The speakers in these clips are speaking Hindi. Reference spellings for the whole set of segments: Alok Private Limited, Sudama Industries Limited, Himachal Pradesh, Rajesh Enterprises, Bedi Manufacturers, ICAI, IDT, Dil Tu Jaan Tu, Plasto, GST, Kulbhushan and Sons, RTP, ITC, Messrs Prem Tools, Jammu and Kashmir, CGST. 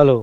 हेलो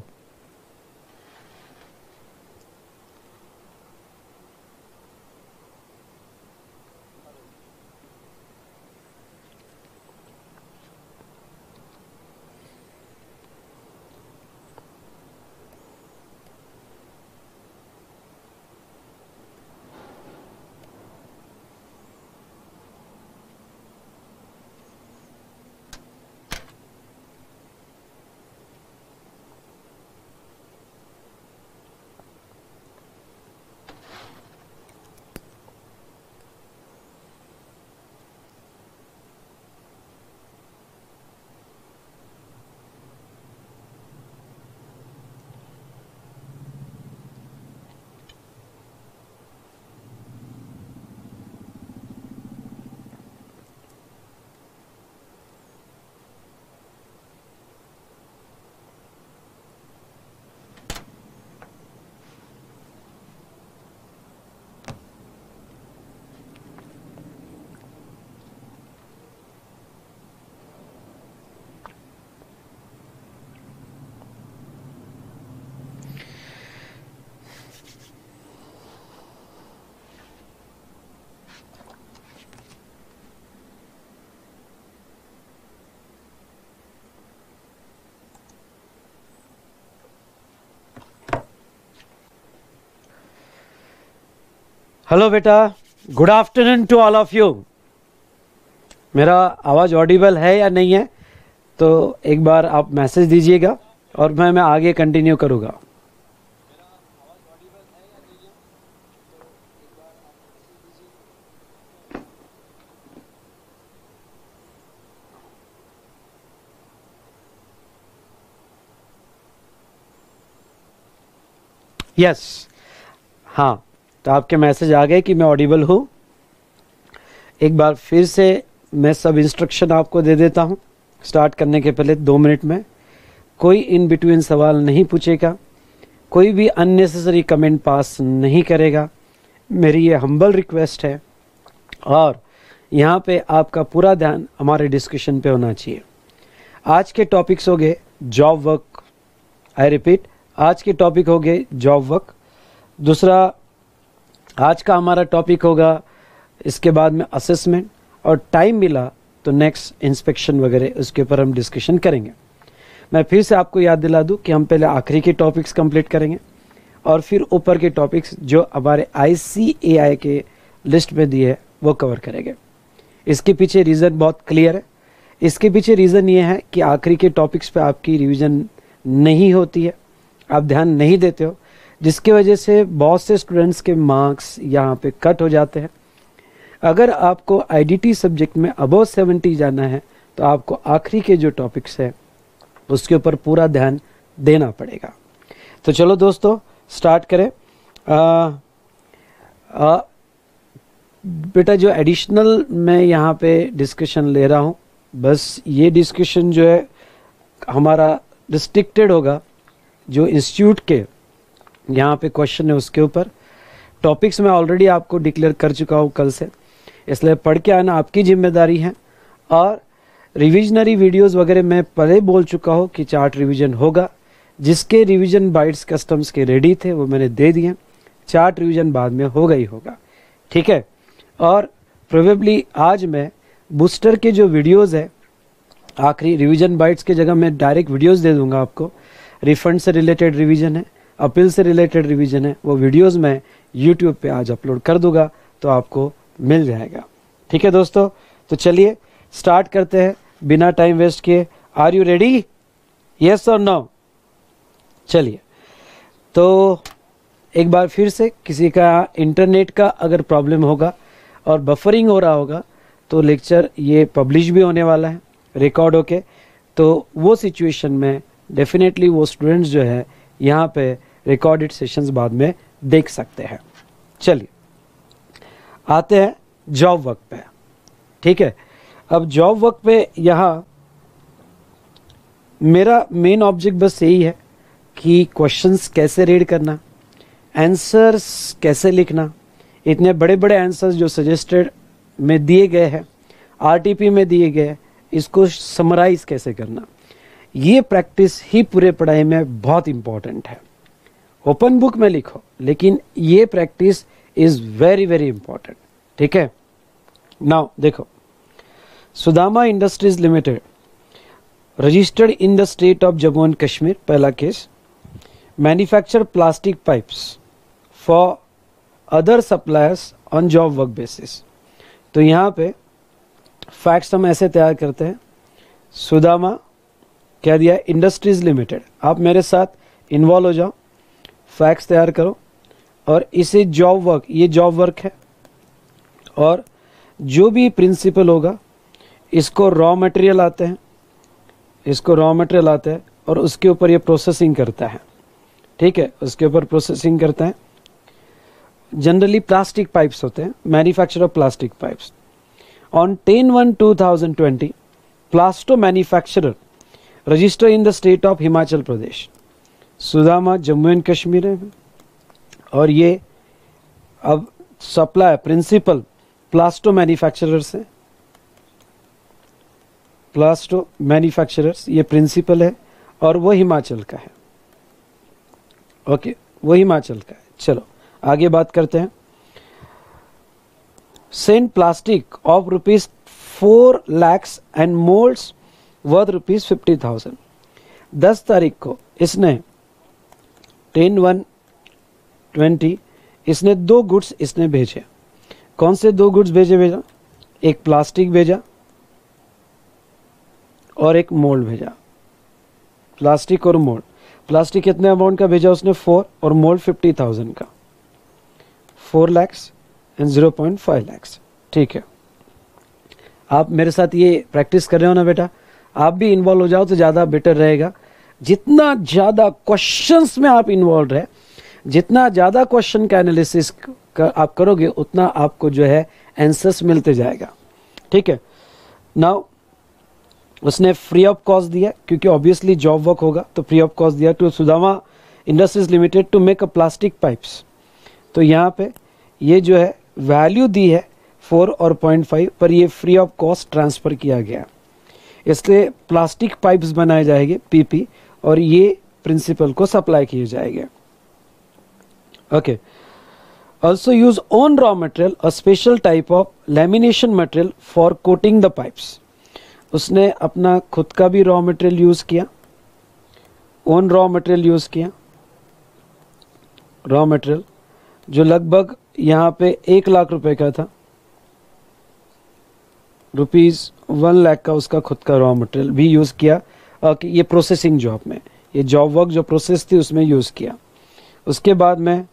हेलो बेटा, good afternoon to all of you. मेरा आवाज़ ऑडिबल है या नहीं है तो एक बार आप मैसेज दीजिएगा और मैं आगे कंटिन्यू करूँगा। यस, हाँ, तो आपके मैसेज आ गए कि मैं ऑडिबल हूँ। एक बार फिर से मैं सब इंस्ट्रक्शन आपको दे देता हूँ। स्टार्ट करने के पहले 2 मिनट में कोई इन बिटवीन सवाल नहीं पूछेगा, कोई भी अननेसेसरी कमेंट पास नहीं करेगा। मेरी ये हम्बल रिक्वेस्ट है और यहाँ पे आपका पूरा ध्यान हमारे डिस्कशन पे होना चाहिए। आज के टॉपिक्स हो गए जॉब वर्क, आई रिपीट, आज के टॉपिक हो गए जॉब वर्क। दूसरा आज का हमारा टॉपिक होगा इसके बाद में असेसमेंट, और टाइम मिला तो नेक्स्ट इंस्पेक्शन वगैरह उसके ऊपर हम डिस्कशन करेंगे। मैं फिर से आपको याद दिला दूं कि हम पहले आखिरी के टॉपिक्स कंप्लीट करेंगे और फिर ऊपर के टॉपिक्स जो हमारे ICAI के लिस्ट में दिए हैं वो कवर करेंगे। इसके पीछे रीज़न बहुत क्लियर है। इसके पीछे रीज़न ये है कि आखिरी के टॉपिक्स पर आपकी रिविज़न नहीं होती है, आप ध्यान नहीं देते हो, जिसकी वजह से बहुत से स्टूडेंट्स के मार्क्स यहाँ पे कट हो जाते हैं। अगर आपको IDT सब्जेक्ट में अबव 70 जाना है तो आपको आखिरी के जो टॉपिक्स हैं उसके ऊपर पूरा ध्यान देना पड़ेगा। तो चलो दोस्तों स्टार्ट करें। बेटा जो एडिशनल मैं यहाँ पे डिस्कशन ले रहा हूँ, बस ये डिस्कशन जो है हमारा रिस्ट्रिक्टेड होगा जो इंस्टीट्यूट के यहाँ पे क्वेश्चन है उसके ऊपर। टॉपिक्स मैं ऑलरेडी आपको डिक्लेयर कर चुका हूँ कल से, इसलिए पढ़ के आना आपकी जिम्मेदारी है। और रिविजनरी वीडियोस वगैरह मैं पहले बोल चुका हूँ कि चार्ट रिवीजन होगा, जिसके रिवीजन बाइट्स कस्टम्स के रेडी थे वो मैंने दे दिए। चार्ट रिवीजन बाद में होगा ही होगा, ठीक है। और प्रोबेबली आज मैं बूस्टर के जो वीडियोज़ है आखिरी रिविजन बाइट्स के जगह मैं डायरेक्ट वीडियोज़ दे दूँगा आपको। रिफंड से रिलेटेड रिविजन है, अपील से रिलेटेड रिवीजन है, वो वीडियोस मैं यूट्यूब पे आज अपलोड कर दूंगा तो आपको मिल जाएगा, ठीक है दोस्तों। तो चलिए स्टार्ट करते हैं बिना टाइम वेस्ट किए। आर यू रेडी, यस और नो? चलिए, तो एक बार फिर से किसी का इंटरनेट का अगर प्रॉब्लम होगा और बफरिंग हो रहा होगा तो लेक्चर ये पब्लिश भी होने वाला है रिकॉर्ड होके, तो वो सिचुएशन में डेफिनेटली वो स्टूडेंट्स जो है यहाँ पे रिकॉर्डेड सेशंस बाद में देख सकते हैं। चलिए आते हैं जॉब वर्क पे, ठीक है। अब जॉब वर्क पे यहाँ मेरा मेन ऑब्जेक्ट बस यही है कि क्वेश्चंस कैसे रीड करना, आंसर्स कैसे लिखना। इतने बड़े बड़े आंसर्स जो सजेस्टेड में दिए गए हैं, RTP में दिए गए, इसको समराइज़ कैसे करना, ये प्रैक्टिस ही पूरे पढ़ाई में बहुत इंपॉर्टेंट है। ओपन बुक में लिखो, लेकिन ये practice is very very important. ठीक है, नाउ देखो, Sudama industries limited registered in the state of Jammu and Kashmir, पहला केस। Manufacture plastic pipes for other suppliers on job work basis. तो यहाँ पे फैक्ट्स हम ऐसे तैयार करते हैं, सुदामा क्या दिया, इंडस्ट्रीज लिमिटेड। आप मेरे साथ इन्वॉल्व हो जाओ, फैक्ट्स तैयार करो और इसे जॉब वर्क, ये जॉब वर्क है, और जो भी प्रिंसिपल होगा इसको रॉ मटेरियल आते हैं, इसको रॉ मटेरियल आते हैं और उसके ऊपर ये प्रोसेसिंग करता है। ठीक है, उसके ऊपर प्रोसेसिंग करते हैं। जनरली प्लास्टिक पाइप्स होते हैं, manufacture of plastic pipes. On 10/1/2020 Plasto manufacturer register in the state of Himachal Pradesh. Sudama Jammu and Kashmir है और ये अब सप्लाई प्रिंसिपल प्लास्टो मैन्युफैक्चरर्स है, प्लास्टो मैन्युफैक्चरर्स ये प्रिंसिपल है और वो हिमाचल का है। ओके, वो हिमाचल का है। चलो आगे बात करते हैं। Send plastic of rupees 4 lakhs and moulds worth rupees 50,000। 10 तारीख को इसने 10/1/20 इसने 2 गुड्स इसने भेजे। कौन से 2 गुड्स भेजा? एक प्लास्टिक भेजा और एक मोल्ड भेजा। प्लास्टिक और मोल्ड, प्लास्टिक कितने अमाउंट का भेजा उसने? 4 और मोल्ड 50,000 का, 4 lakhs एंड 0.5 lakhs। ठीक है, आप मेरे साथ ये प्रैक्टिस कर रहे हो ना बेटा, आप भी इन्वॉल्व हो जाओ तो ज़्यादा बेटर रहेगा। जितना ज़्यादा क्वेश्चंस में आप इन्वॉल्व रहे, जितना ज़्यादा क्वेश्चन का एनालिसिस आप करोगे, उतना आपको जो है आंसर्स मिलते जाएगा। ठीक है, नाउ उसने फ्री ऑफ कॉस्ट दिया, क्योंकि ऑब्वियसली जॉब वर्क होगा तो फ्री ऑफ कॉस्ट दिया to Sudama industries limited to make a plastic pipes. तो यहाँ पे ये जो है वैल्यू दी है 4 और 0.5, पर ये फ्री ऑफ कॉस्ट ट्रांसफ़र किया गया, इसलिए प्लास्टिक पाइप्स बनाए जाएंगे पीपी और ये प्रिंसिपल को सप्लाई किए जाएंगे। Okay, also use own raw material और special type of lamination material for coating the pipes. उसने अपना खुद का भी रॉ मटेरियल यूज़ किया, ओन रॉ मटेरियल यूज़ किया, रॉ मटेरियल जो लगभग यहाँ पे 1 लाख रुपए का था, रुपीज़ 1 लाख का उसका खुद का रॉ मटेरियल भी यूज़ किया। कि ये प्रोसेसिंग जॉब में, ये जॉब वर्क जो प्रोसेस थी उसमें यूज़ किया। उसके बाद में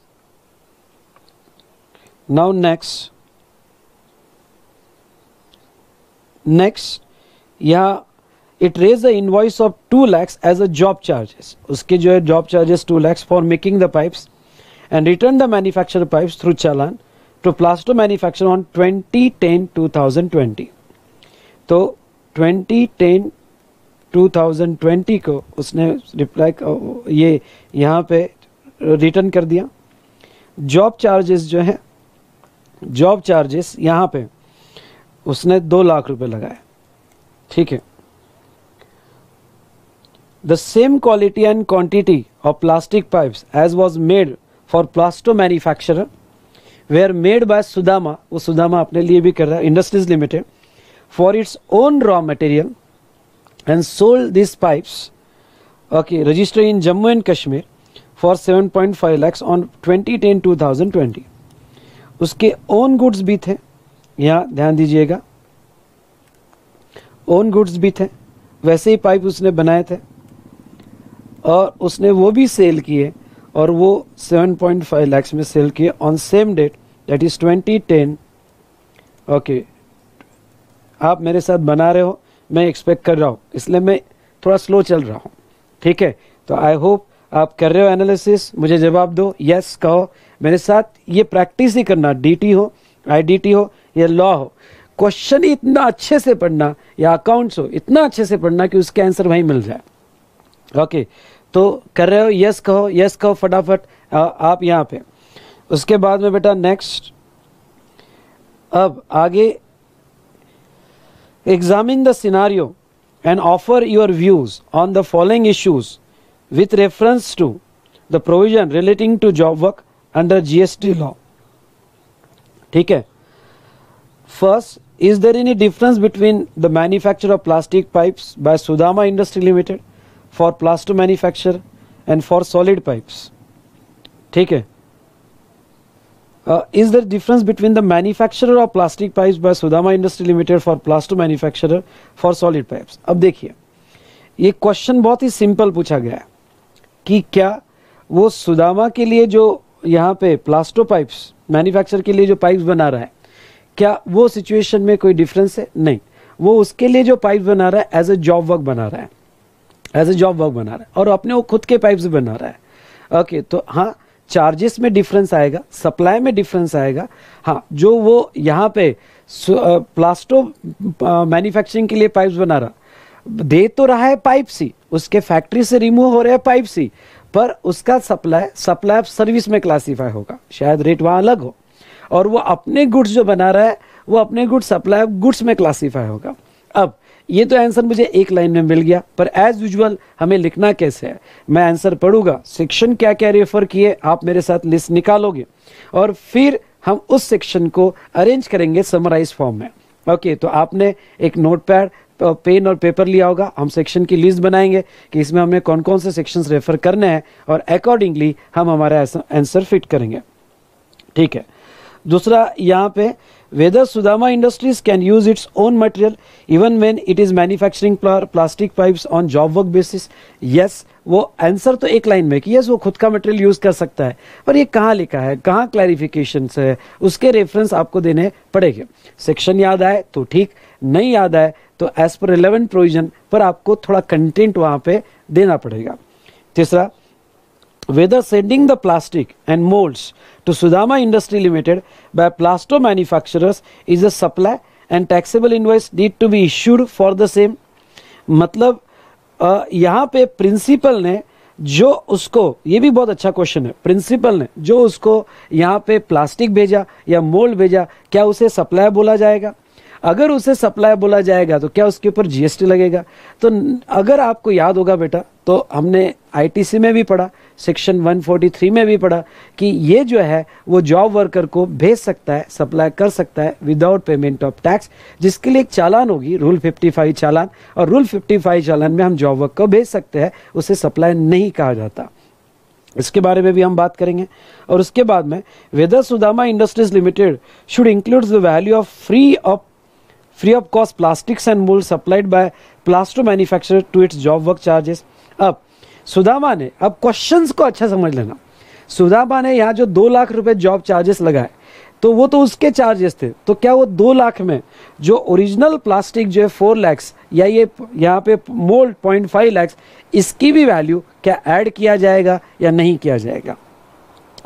नाउ नेक्स्ट यहाँ it raise the invoice of 2 lakhs as a job charges. उसके जो है job charges 2 lakhs for making the pipes and return the manufactured pipes through challan to Plasto manufacturer on 20/10/2020। तो 20/10/2020 को उसने रिप्लाई ये यहाँ पे रिटर्न कर दिया। जॉब चार्जेस जो है, जॉब चार्जेस यहाँ पे उसने 2 लाख रुपए लगाए। ठीक है, the same quality and quantity of plastic pipes as was made for plaster manufacturer where made by Sudama, वो सुदामा अपने लिए भी कर रहा है, industries limited, for its own raw material and sold this pipes. Okay, register in Jammu and Kashmir for 7.5 lakhs on 20/10/2020। उसके ओन गुड्स भी थे, यहाँ ध्यान दीजिएगा, ओन गुड्स भी थे, वैसे ही पाइप उसने बनाए थे और उसने वो भी सेल किए और वो 7.5 lakhs में सेल किए on same date, that is 20/10। Okay, आप मेरे साथ बना रहे हो, मैं एक्सपेक्ट कर रहा हूँ, इसलिए मैं थोड़ा स्लो चल रहा हूँ। ठीक है, तो आई होप आप कर रहे हो एनालिसिस। मुझे जवाब दो, यस कहो मेरे साथ। ये प्रैक्टिस ही करना, डीटी हो, आईडीटी हो, या लॉ हो, क्वेश्चन इतना अच्छे से पढ़ना, या अकाउंट्स हो इतना अच्छे से पढ़ना कि उसके आंसर वहीं मिल जाए। ओके तो कर रहे हो, यस कहो, यस कहो फटाफट आप यहाँ पे। उसके बाद में बेटा नेक्स्ट, अब आगे, examine the scenario and offer your views on the following issues with reference to the provision relating to job work under GST law. ठीक है. First, is there any difference between the manufacture of plastic pipes by Sudama Industries Limited for Plasto manufacture and for solid pipes? ठीक है. Is there difference between the manufacturer of plastic pipes by Sudama Industries Limited for Plasto manufacturer for solid pipes? अब देखिए, ये क्वेश्चन बहुत ही सिंपल पूछा गया है कि क्या वो सुदामा के लिए जो यहाँ पे प्लास्टो पाइप्स मैन्युफैक्चर के लिए जो पाइप्स बना रहा है, क्या वो सिचुएशन में कोई डिफरेंस है? नहीं, वो उसके लिए जो पाइप्स बना रहा है एज ए जॉब वर्क बना रहा है, एज ए जॉब वर्क बना रहा है और अपने वो खुद के पाइप्स बना रहा है. ओके, तो हाँ, चार्जेस में डिफरेंस आएगा, सप्लाई में डिफरेंस आएगा. हाँ, जो वो यहाँ पे प्लास्टो मैन्युफैक्चरिंग के लिए पाइप्स बना रहा, दे तो रहा है पाइप्स ही, उसके फैक्ट्री से रिमूव हो रहे हैं पाइप्स ही, पर उसका सप्लाई ऑफ सर्विस में क्लासीफाई होगा, शायद रेट वहाँ अलग हो. और वो अपने गुड्स जो बना रहा है वो अपने गुड्स सप्लाई ऑफ गुड्स में क्लासीफाई होगा. अब ये तो आंसर मुझे एक लाइन में मिल गया, पर एज यूजुअल हमें लिखना कैसे है, मैं आंसर पढ़ूंगा, सेक्शन क्या क्या रेफर किए आप मेरे साथ लिस्ट निकालोगे और फिर हम उस सेक्शन को अरेंज करेंगे समराइज फॉर्म में. ओके, तो आपने एक नोटपैड, पेन और पेपर लिया होगा. हम सेक्शन की लिस्ट बनाएंगे कि इसमें हमें कौन कौन से सेक्शंस रेफर करने हैं और अकॉर्डिंगली हम हमारा आंसर फिट करेंगे. ठीक है. दूसरा यहाँ पे, whether Sudama industries can use its own material even when it is manufacturing plastic pipes on job work basis? Yes, वो आंसर तो एक लाइन में कि यस, वो खुद का मटेरियल यूज कर सकता है, पर ये कहाँ लिखा है, कहाँ क्लैरिफिकेशन है, उसके रेफरेंस आपको देने पड़ेंगे. सेक्शन याद आए तो ठीक, नहीं याद आए तो एज पर रिलेवेंट प्रोविजन पर आपको थोड़ा कंटेंट वहाँ पे देना पड़ेगा. तीसरा, whether sending the plastic and molds to Sudama Industry Limited by Plasto manufacturers is a supply and taxable invoice need to be issued for the same. मतलब यहाँ पे प्रिंसिपल ने जो उसको, ये भी बहुत अच्छा क्वेश्चन है, प्रिंसिपल ने जो उसको यहाँ पे प्लास्टिक भेजा या मोल्ड भेजा, क्या उसे सप्लाई बोला जाएगा? अगर उसे सप्लाई बोला जाएगा तो क्या उसके ऊपर जीएसटी लगेगा? तो अगर आपको याद होगा बेटा, तो हमने आईटीसी में भी पढ़ा, सेक्शन 143 में भी पढ़ा कि ये जो है वो जॉब वर्कर को भेज सकता है, सप्लाई कर सकता है विदाउट पेमेंट ऑफ टैक्स, जिसके लिए एक चालान होगी, रूल 55 चालान, और रूल 55 चालान में हम जॉब वर्क को भेज सकते हैं, उसे सप्लाई नहीं कहा जाता. इसके बारे में भी हम बात करेंगे. और उसके बाद में, whether Sudama industries limited should include the value of free of cost plastics and mould supplied by plaster manufacturer to its job work charges. अब सुदामा ने, अब क्वेश्चंस को अच्छा समझ लेना, सुदामा ने यहाँ जो 2 लाख रुपए जॉब चार्जेस लगाए तो वो तो उसके चार्जेस थे, तो क्या वो 2 लाख में जो ओरिजिनल प्लास्टिक जो है 4 लाख या ये यहाँ पे मोल्ड 0.5 लाख, इसकी भी वैल्यू क्या ऐड किया जाएगा या नहीं किया जाएगा?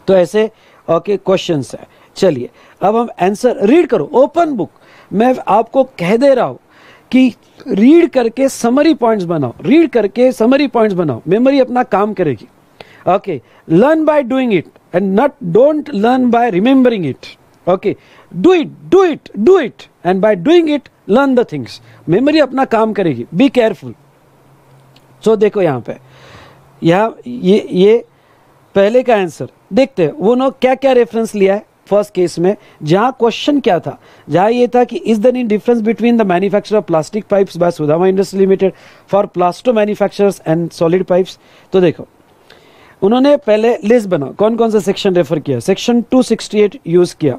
तो ऐसे ओके क्वेश्चंस है. चलिए, अब हम आंसर रीड करो, ओपन बुक, मैं आपको कह दे रहा हूँ कि रीड करके समरी पॉइंट्स बनाओ, रीड करके समरी पॉइंट्स बनाओ, मेमोरी अपना काम करेगी. Okay, learn by doing it and not don't learn by remembering it. Okay, do it do it do it and by doing it learn the things. Memory अपना काम करेगी, बी केयरफुल. सो देखो यहाँ पे, यहाँ ये पहले का आंसर देखते हैं वो नो क्या क्या रेफरेंस लिया है. फर्स्ट केस में जहाँ क्वेश्चन क्या था, जहाँ ये था कि is there any difference between the manufacture of plastic pipes by Sudama industry limited for plaster manufacturers and solid pipes. तो देखो, उन्होंने पहले लिस्ट बना कौन कौन सा सेक्शन रेफर किया. सेक्शन 268 यूज किया,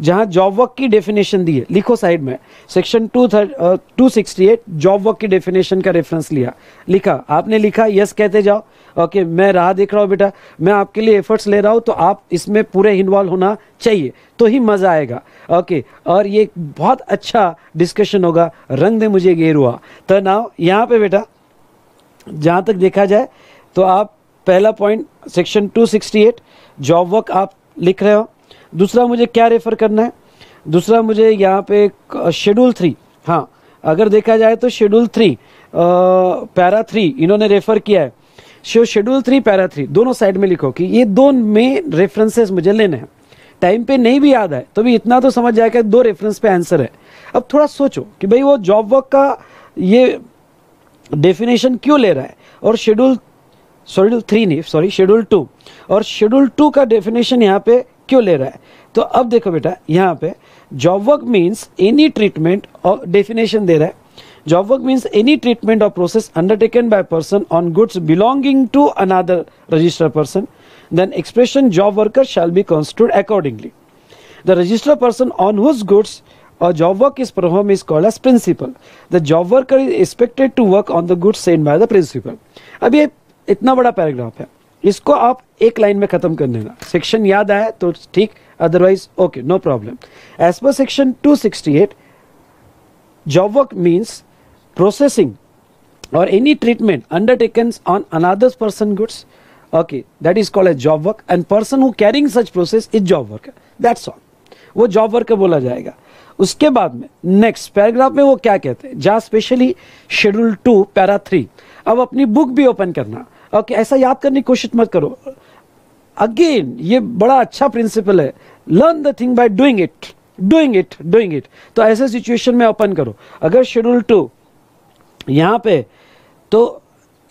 जहाँ जॉब वर्क की डेफिनेशन दी है, लिखो साइड में, सेक्शन 268 जॉब वर्क की डेफिनेशन का रेफरेंस लिया, लिखा, आपने लिखा, यस कहते जाओ. ओके, मैं राह देख रहा हूँ बेटा, मैं आपके लिए एफर्ट्स ले रहा हूँ, तो आप इसमें पूरे इन्वॉल्व होना चाहिए तो ही मज़ा आएगा. ओके, और ये बहुत अच्छा डिस्कशन होगा, रंग दे मुझे गेरुआ. तो नाउ यहाँ पे बेटा, जहाँ तक देखा जाए तो आप पहला पॉइंट सेक्शन 268 जॉब वर्क आप लिख रहे हो. दूसरा मुझे क्या रेफर करना है, दूसरा मुझे यहाँ पे शेड्यूल 3, हाँ अगर देखा जाए तो शेड्यूल 3 पैरा 3 इन्होंने रेफर किया है. शेड्यूल 3 पैरा 3 दोनों साइड में लिखो कि ये दो मेन रेफरेंसेस मुझे लेने हैं. टाइम पे नहीं भी याद है तो भी इतना तो समझ जाएगा, 2 रेफरेंस पे आंसर है. अब थोड़ा सोचो कि भाई वो जॉब वर्क का ये डेफिनेशन क्यों ले रहा है, और शेड्यूल 2 और शेड्यूल 2 का डेफिनेशन यहाँ पे क्यों ले रहा है। तो अब देखो बेटा, यहाँ पे job work means any treatment और डेफिनेशन दे रहा है। Job work means any treatment or process undertaken by a person on goods belonging to another registered person. Then expression job worker shall be construed accordingly. The registered person on whose goods a job work is performed is called as principal. The job worker is expected to work on the goods sent by the principal. अब ये इतना बड़ा पैराग्राफ है, इसको आप एक लाइन में खत्म कर देना। सेक्शन याद आया तो ठीक, otherwise okay no problem. As per section 268, job work means processing or any treatment undertaken on another person's goods, okay, that is called as job work, and person who carrying such process is job worker. That's all. वो job worker बोला जाएगा। उसके बाद में next पैराग्राफ में वो क्या कहते हैं, जहाँ स्पेशली शेड्यूल 2 पैरा 3। अब अपनी बुक भी ओपन करना, okay, ऐसा याद करने की कोशिश मत करो। अगेन ये बड़ा अच्छा प्रिंसिपल है, learn the thing by doing it. तो ऐसे सिचुएशन में ओपन करो। अगर शेड्यूल 2 यहाँ पे, तो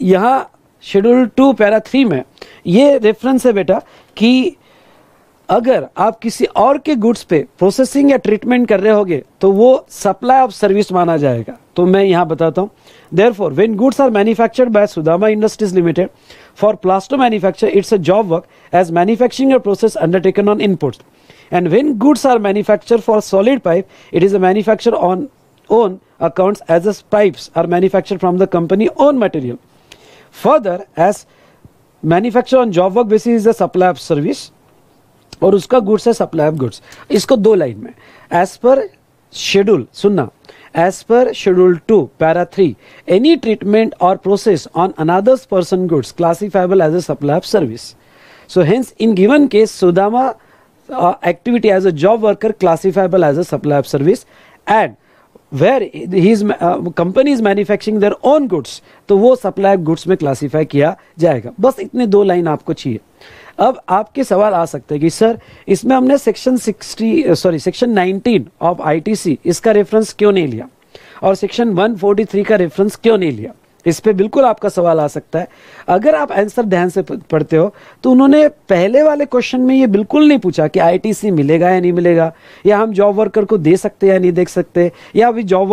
यहाँ शेड्यूल 2 पैरा 3 में ये रेफरेंस है बेटा कि अगर आप किसी और के गुड्स पे प्रोसेसिंग या ट्रीटमेंट कर रहे होगे तो वो सप्लाई ऑफ सर्विस माना जाएगा। तो मैं यहाँ बताता हूँ, therefore when goods are manufactured by Sudama industries limited for plaster manufacture it's a job work as manufacturing process undertaken on inputs, and when goods are manufactured for solid pipe it is a manufacture on own accounts as the pipes are manufactured from the company own material. Further, as manufacture on job work basis is the supply of service और उसका goods है supply of goods। इसको दो लाइन में as per schedule सुनना, as per schedule 2 para 3 any treatment or process on another person goods classifiable as a supply of service. So hence in given case Sudama activity as a job worker classifiable as a supply of service, and where his company is manufacturing their own goods, तो वो सप्लाई गुड्स में क्लासीफाई किया जाएगा। बस इतने दो लाइन आपको चाहिए। अब आपके सवाल आ सकते हैं कि सर इसमें हमने सेक्शन 19 ऑफ आईटीसी इसका रेफरेंस क्यों नहीं लिया और सेक्शन 143 का रेफरेंस क्यों नहीं लिया। इस पे बिल्कुल आपका सवाल आ सकता है। अगर आप आंसर ध्यान से पढ़ते हो तो उन्होंने पहले वाले क्वेश्चन में ये बिल्कुल नहीं पूछा कि आईटीसी मिलेगा या नहीं मिलेगा, या हम जॉब वर्कर को दे सकते या नहीं दे सकते, या अभी जॉब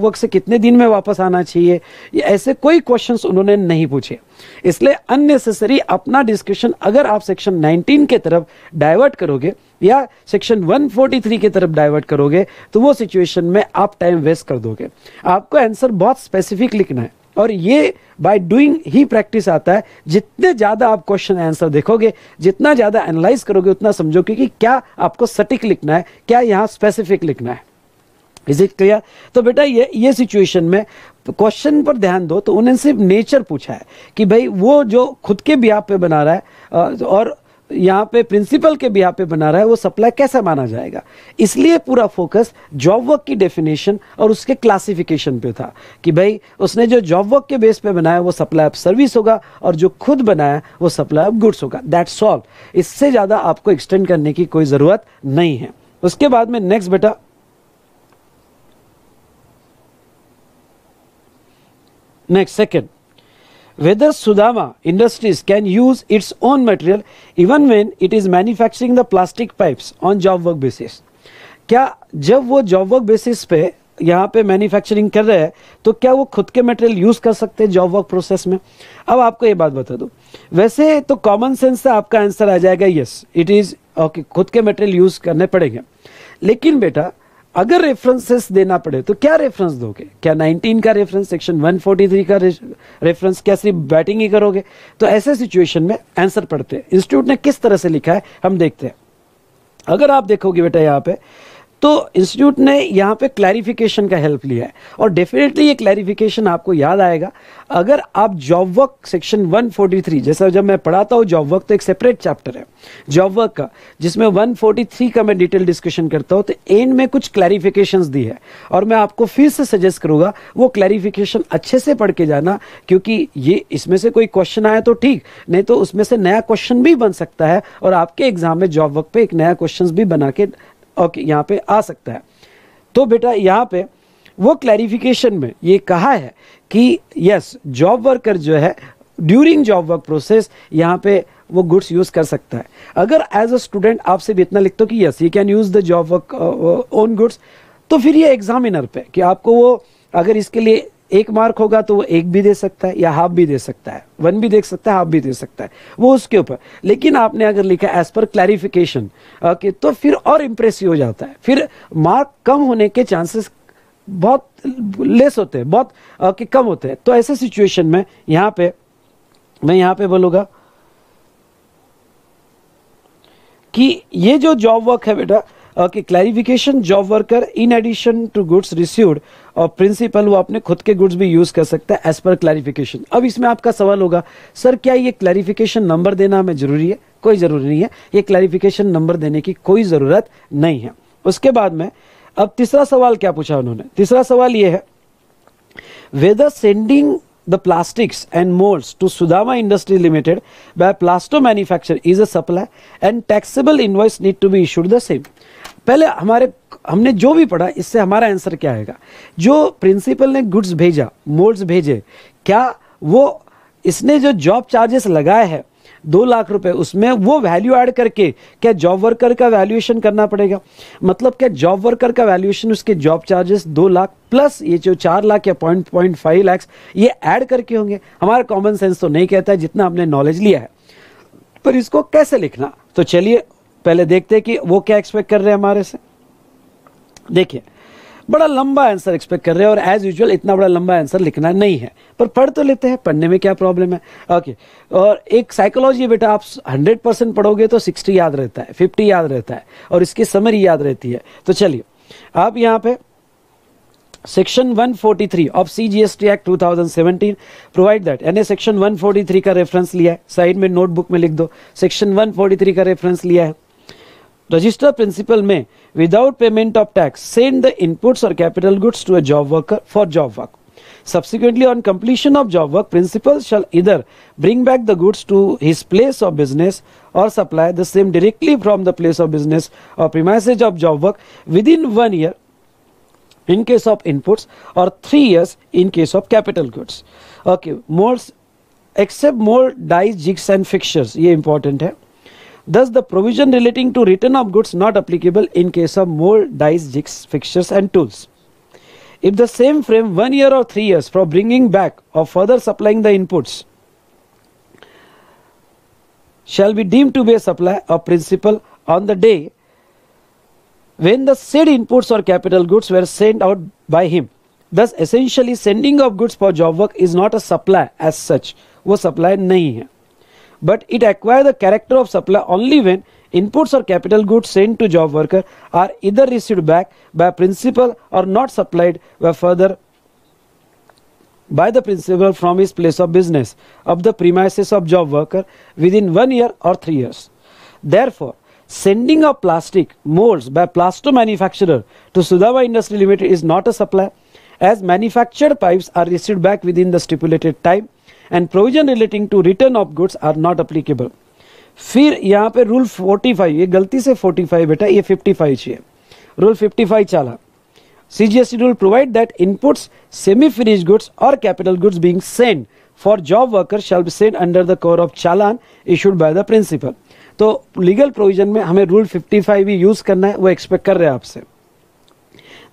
वर्क से कितने दिन में वापस आना चाहिए, ऐसे कोई क्वेश्चंस उन्होंने नहीं पूछे। इसलिए अननेसेसरी अपना डिस्कशन अगर आप सेक्शन 19 के तरफ डाइवर्ट करोगे या सेक्शन 143 की तरफ डाइवर्ट करोगे तो वो सिचुएशन में आप टाइम वेस्ट कर दोगे। आपको आंसर बहुत स्पेसिफिक लिखना है, और ये बाय डूइंग ही प्रैक्टिस आता है। जितने ज़्यादा आप क्वेश्चन आंसर देखोगे, जितना ज़्यादा एनालाइज करोगे, उतना समझोगे कि क्या आपको सटीक लिखना है, क्या यहाँ स्पेसिफिक लिखना है। Is it clear? तो बेटा ये सिचुएशन में क्वेश्चन पर ध्यान दो। तो उन्हें सिर्फ नेचर पूछा है कि भाई वो जो खुद के बिहाव पे बना रहा है और यहाँ पे प्रिंसिपल के बिहाव पे बना रहा है, वो सप्लाई कैसे माना जाएगा। इसलिए पूरा फोकस जॉब वर्क की डेफिनेशन और उसके क्लासिफिकेशन पे था कि भाई उसने जो जॉब वर्क के बेस पे बनाया वो सप्लाई ऑफ सर्विस होगा, और जो खुद बनाया वो सप्लाई ऑफ गुड्स होगा। That's all. इससे ज़्यादा आपको एक्सटेंड करने की कोई ज़रूरत नहीं है। उसके बाद में नेक्स्ट बेटा, next second, whether Sudama Industries can use its own material even when it is manufacturing the plastic pipes on job work basis. क्या जब वो job work basis पे यहाँ पे manufacturing कर रहे हैं तो क्या वो खुद के material use कर सकते हैं job work process में। अब आपको ये बात बता दो, वैसे तो common sense से आपका answer आ जाएगा yes it is okay, खुद के material use करने पड़ेंगे। लेकिन बेटा अगर रेफरेंसेस देना पड़े तो क्या रेफरेंस दोगे? क्या 19 का रेफरेंस, सेक्शन 143 का रेफरेंस, क्या सिर्फ बैटिंग ही करोगे? तो ऐसे सिचुएशन में आंसर पढ़ते हैं इंस्टीट्यूट ने किस तरह से लिखा है, हम देखते हैं। अगर आप देखोगे बेटा यहाँ पे, तो इंस्टीट्यूट ने यहाँ पे क्लैरिफिकेशन का हेल्प लिया है, और डेफिनेटली ये क्लैरिफिकेशन आपको याद आएगा। अगर आप जॉब वर्क सेक्शन 143, जैसा जब मैं पढ़ाता हूँ जॉब वर्क तो एक सेपरेट चैप्टर है जॉब वर्क का, जिसमें 143 का मैं डिटेल डिस्कशन करता हूँ, तो एंड में कुछ क्लैरिफिकेशंस दी है, और मैं आपको फिर से सजेस्ट करूँगा वो क्लैरिफिकेशन अच्छे से पढ़ के जाना, क्योंकि ये इसमें से कोई क्वेश्चन आया तो ठीक, नहीं तो उसमें से नया क्वेश्चन भी बन सकता है, और आपके एग्जाम में जॉब वर्क पर एक नया क्वेश्चन भी बना के ओके यहाँ पे आ सकता है। तो बेटा यहाँ पे वो क्लैरिफिकेशन में ये कहा है कि यस जॉब वर्कर जो है ड्यूरिंग जॉब वर्क प्रोसेस यहाँ पे वो गुड्स यूज़ कर सकता है। अगर एज अ स्टूडेंट आपसे भी इतना लिखते हो कि yes you can use the job work own goods, तो फिर ये एग्जामिनर पे कि आपको वो अगर इसके लिए एक मार्क होगा तो वो एक भी दे सकता है या हाफ भी दे सकता है, वन भी दे सकता है, हाफ भी दे सकता है, वो उसके ऊपर। लेकिन आपने अगर लिखा एज पर क्लैरिफिकेशन ओके तो फिर और इम्प्रेसिव हो जाता है, फिर मार्क कम होने के चांसेस बहुत लेस होते हैं, बहुत कम होते हैं। तो ऐसे सिचुएशन में यहाँ पे मैं यहाँ पे बोलूँगा कि ये जो जॉब वर्क है बेटा okay clarification job worker in addition to goods received और प्रिंसिपल वो अपने खुद के गुड्स भी यूज़ कर सकता है एज पर क्लैरिफिकेशन। अब इसमें आपका सवाल होगा सर क्या ये क्लैरिफिकेशन नंबर देना हमें ज़रूरी है? कोई ज़रूरी नहीं है, ये क्लैरिफिकेशन नंबर देने की कोई ज़रूरत नहीं है। उसके बाद में अब तीसरा सवाल क्या पूछा उन्होंने, तीसरा सवाल ये है whether sending the plastics and molds to Sudama Industries Limited by Plasto manufacturer is a supply and taxable invoice need to be issued the same। पहले हमने जो भी पढ़ा इससे हमारा आंसर क्या आएगा, जो प्रिंसिपल ने गुड्स भेजा, मोल्ड्स भेजे, क्या वो इसने जो जॉब चार्जेस लगाए हैं 2 लाख रुपए उसमें वो वैल्यू ऐड करके क्या जॉब वर्कर का वैल्यूएशन करना पड़ेगा? मतलब क्या जॉब वर्कर का वैल्यूएशन उसके जॉब चार्जेस 2 लाख प्लस ये जो 4 लाख या 0.5 लाख ये ऐड करके होंगे? हमारा कॉमन सेंस तो नहीं कहता है, जितना हमने नॉलेज लिया है। पर इसको कैसे लिखना, तो चलिए पहले देखते हैं कि वो क्या एक्सपेक्ट कर रहे हैं हमारे से। देखिए बड़ा लंबा आंसर एक्सपेक्ट कर रहे हैं और एज यूजुअल इतना बड़ा लंबा आंसर लिखना नहीं है, पर पढ़ तो लेते हैं, पढ़ने में क्या प्रॉब्लम है ओके। और एक साइकोलॉजी बेटा आप 100% पढ़ोगे तो 60 याद रहता है, 50 याद रहता है और इसकी समरी याद रहती है। तो चलिए आप यहाँ पे section 143 of CGST act 2017 provide that, यानी सेक्शन 143 का रेफरेंस लिया है, साइड में नोटबुक में लिख दो सेक्शन 143 का रेफरेंस लिया है। रजिस्टर प्रिंसिपल में without payment of tax send the inputs और capital goods to a job worker for job work, subsequently on completion of job work principal shall either bring back the goods to his place of business or supply the same directly from the place of business or premises of job work within 1 year in case of inputs or 3 years in case of capital goods okay। molds except mold dies jigs and fixtures, ye important hai। Thus the provision relating to return of goods not applicable in case of mold dies jigs fixtures and tools if the same frame 1 year or 3 years for bringing back or further supplying the inputs shall be deemed to be a supply of principal on the day when the said inputs or capital goods were sent out by him, thus essentially sending of goods for job work is not a supply as such, वो supply नहीं है, but it acquires the character of supply only when inputs or capital goods sent to job worker are either received back by principal or not supplied by further by the principal from his place of business of the premises of job worker within 1 year or 3 years. Therefore, sending of plastic molds by Plasto manufacturer to Sudama Industries Limited is not a supply, as manufactured pipes are received back within the stipulated time, and provision relating to return of goods are not applicable. फिर यहाँ पे रूल 45, ये गलती से 45 बेटा, ये 55 चाहिए, रूल 55 चला। CGST rule provide that inputs semi finish goods और capital goods being send for job worker shall be send under the cover of challan issued by the principal. तो लीगल प्रोविजन में हमें रूल 55 भी यूज करना है, वो एक्सपेक्ट कर रहे हैं आपसे।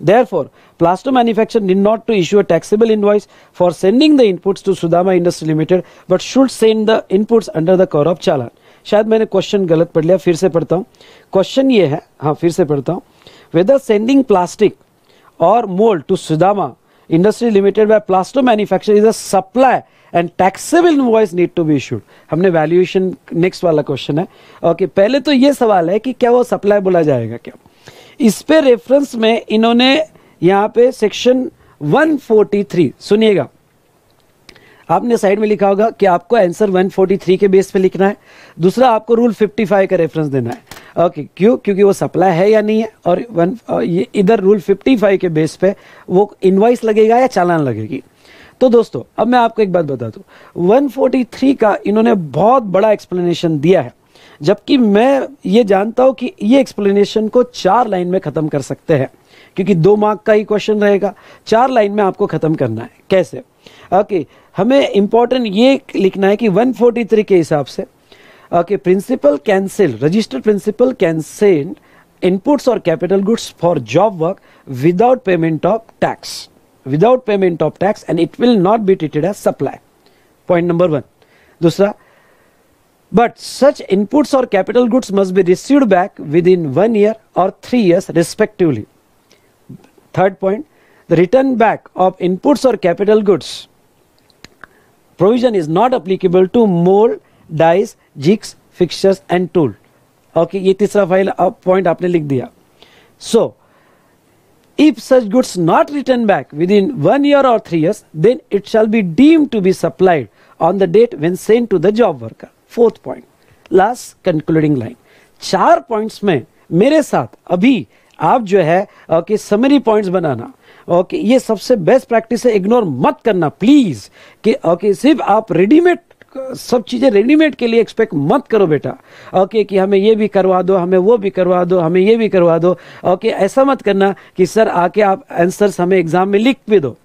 Therefore, Plasto manufacturer need not to issue a taxable invoice for sending the inputs to Sudama Industries Limited, but should send the inputs under the cover of चालान। शायद मैंने क्वेश्चन गलत पढ़ लिया, फिर से पढ़ता हूँ। क्वेश्चन ये है, हाँ फिर से पढ़ता हूँ, वेदर सेंडिंग प्लास्टिक और mould to Sudama industry limited by plaster manufacture is a supply and taxable invoice need to be issued. हमने वैल्यूएशन नेक्स्ट वाला क्वेश्चन है ओके। पहले तो ये सवाल है कि क्या वो सप्लाई बोला जाएगा क्या? इस पे रेफरेंस में इन्होंने यहाँ पे सेक्शन 143, सुनिएगा आपने साइड में लिखा होगा कि आपको आंसर 143 के बेस पे लिखना है। दूसरा आपको रूल 55 का रेफरेंस देना है ओके। क्यों? क्योंकि वो सप्लाई है या नहीं है, और ये इधर रूल 55 के बेस पे वो इनवॉइस लगेगा या चालान लगेगी। तो दोस्तों अब मैं आपको एक बात बता दूं, 143 का इन्होंने बहुत बड़ा एक्सप्लेनेशन दिया है, जबकि मैं ये जानता हूँ कि ये एक्सप्लेनेशन को 4 लाइन में ख़त्म कर सकते हैं। क्योंकि 2 मार्क का ही क्वेश्चन रहेगा, 4 लाइन में आपको ख़त्म करना है। कैसे? ओके, हमें इम्पोर्टेंट ये लिखना है कि 143 के हिसाब से okay principal can sell, registered principal can send inputs और capital goods for job work without payment of tax, without payment of tax and it will not be treated as supply, point number 1। दूसरा, but such inputs or capital goods must be received back within 1 year or 3 years respectively. Third point, the return back of inputs or capital goods provision is not applicable to mold, dies, jigs, fixtures and tool. Okay, ये तीसरा फाइल point आपने लिख दिया। So, if such goods not returned back within 1 year or 3 years, then it shall be deemed to be supplied on the date when sent to the job worker. Fourth point, last concluding line. 4 points में मेरे साथ अभी आप जो है ओके समरी पॉइंट्स बनाना। ओके, ये सबसे बेस्ट प्रैक्टिस है, इग्नोर मत करना प्लीज कि ओके सिर्फ आप रेडीमेड सब चीज़ें रेडीमेड के लिए एक्सपेक्ट मत करो बेटा। ओके कि हमें ये भी करवा दो, हमें वो भी करवा दो, हमें ये भी करवा दो। ओके, ऐसा मत करना कि सर आके आप आंसर्स हमें एग्जाम में लिख भी दो।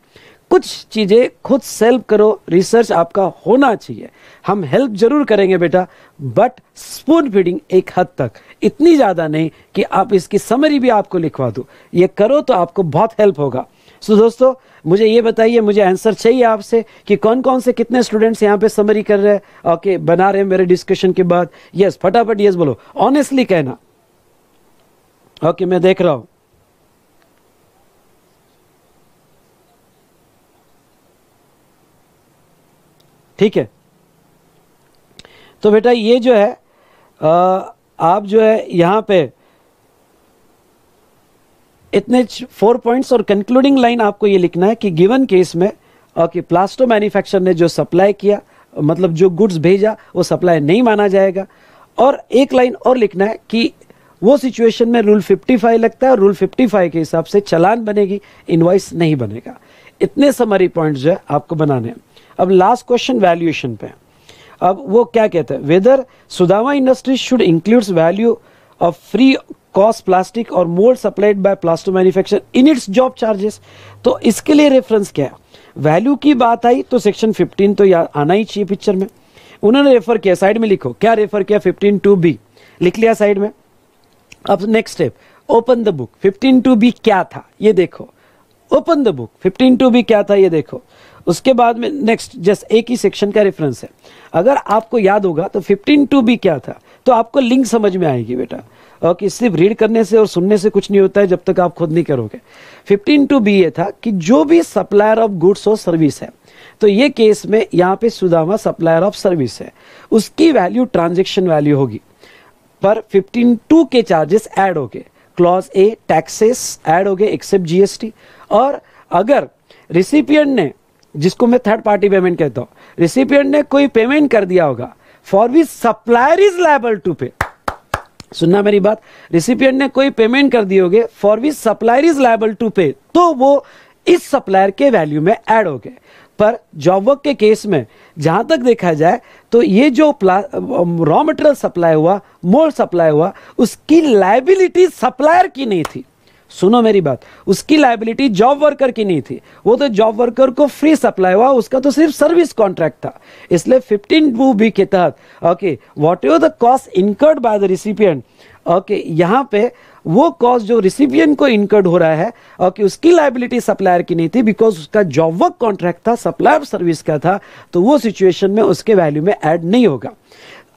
कुछ चीज़ें खुद सेल्फ करो, रिसर्च आपका होना चाहिए। हम हेल्प जरूर करेंगे बेटा, बट स्पून फीडिंग एक हद तक, इतनी ज़्यादा नहीं कि आप इसकी समरी भी आपको लिखवा दो। ये करो तो आपको बहुत हेल्प होगा। सो दोस्तों, मुझे ये बताइए, मुझे आंसर चाहिए आपसे कि कौन कौन से कितने स्टूडेंट्स यहाँ पे समरी कर रहे हैं, ओके बना रहे हैं मेरे डिस्कशन के बाद। यस, फटाफट यस बोलो, ऑनेस्टली कहना। ओके, मैं देख रहा हूँ। ठीक है, तो बेटा ये जो है आप जो है यहाँ पे इतने 4 पॉइंट्स और कंक्लूडिंग लाइन आपको ये लिखना है कि गिवन केस में ओके प्लास्टो मैन्युफैक्चरर ने जो सप्लाई किया, मतलब जो गुड्स भेजा वो सप्लाई नहीं माना जाएगा। और 1 लाइन और लिखना है कि वो सिचुएशन में रूल 55 लगता है और रूल 55 के हिसाब से चालान बनेगी, इनवॉइस नहीं बनेगा। इतने समरी पॉइंट्स जो है आपको बनाने हैं। अब लास्ट क्वेश्चन वैल्यूएशन पे, अब वो क्या कहते हैं, whether Sudama industries should includes value of free cost plastic और mould supplied by plaster manufacture in its job charges. तो इसके लिए रेफरेंस क्या है? वैल्यू की बात आई तो सेक्शन 15 तो आना ही चाहिए पिक्चर में। उन्होंने रेफर किया, साइड में लिखो क्या रेफर किया, 15(2)B लिख लिया साइड में। अब next step, open the book, 15(2)B क्या था ये देखो, ओपन द बुक 15(2)B क्या था ये देखो। उसके बाद में नेक्स्ट जस्ट एक ही सेक्शन का रेफरेंस है, अगर आपको याद होगा तो 15(2)B क्या था तो आपको लिंक समझ में आएगी बेटा। ओके, सिर्फ रीड करने से और सुनने से कुछ नहीं होता है जब तक आप खुद नहीं करोगे। 15(2)B ये था कि जो भी सप्लायर ऑफ गुड्स और सर्विस है, तो ये केस में यहाँ पे सुदामा सप्लायर ऑफ सर्विस है, उसकी वैल्यू ट्रांजेक्शन वैल्यू होगी, पर 15(2) के चार्जेस ऐड हो गए, क्लॉज ए टैक्सेस ऐड हो गए एक्सेप्ट जीएसटी। और अगर रिसिपियंट ने, जिसको मैं थर्ड पार्टी पेमेंट कहता हूँ, रिसिपियंट ने कोई पेमेंट कर दिया होगा for which supplier is liable to pay, सुनना मेरी बात, रिसिपियंट ने कोई पेमेंट कर दिए होगे for which supplier is liable to pay, तो वो इस सप्लायर के वैल्यू में ऐड हो गए। पर जॉब वर्क के केस में जहाँ तक देखा जाए तो ये जो रॉ मटेरियल सप्लाई हुआ, मोल्ड सप्लाई हुआ, उसकी लाइबिलिटी सप्लायर की नहीं थी। सुनो मेरी बात, उसकी लाइबिलिटी जॉब वर्कर की नहीं थी, वो तो जॉब वर्कर को फ्री सप्लाई हुआ, उसका तो सिर्फ सर्विस कॉन्ट्रैक्ट था। इसलिए 15(2)B के तहत okay whatever the cost incurred by the recipient, okay यहाँ पे वो कॉस्ट जो रिसिपिएंट को इनकर्ड हो रहा है ओके उसकी लाइबिलिटी सप्लायर की नहीं थी, बिकॉज उसका जॉब वर्क कॉन्ट्रैक्ट था, सप्लायर सर्विस का था, तो वो सिचुएशन में उसके वैल्यू में ऐड नहीं होगा।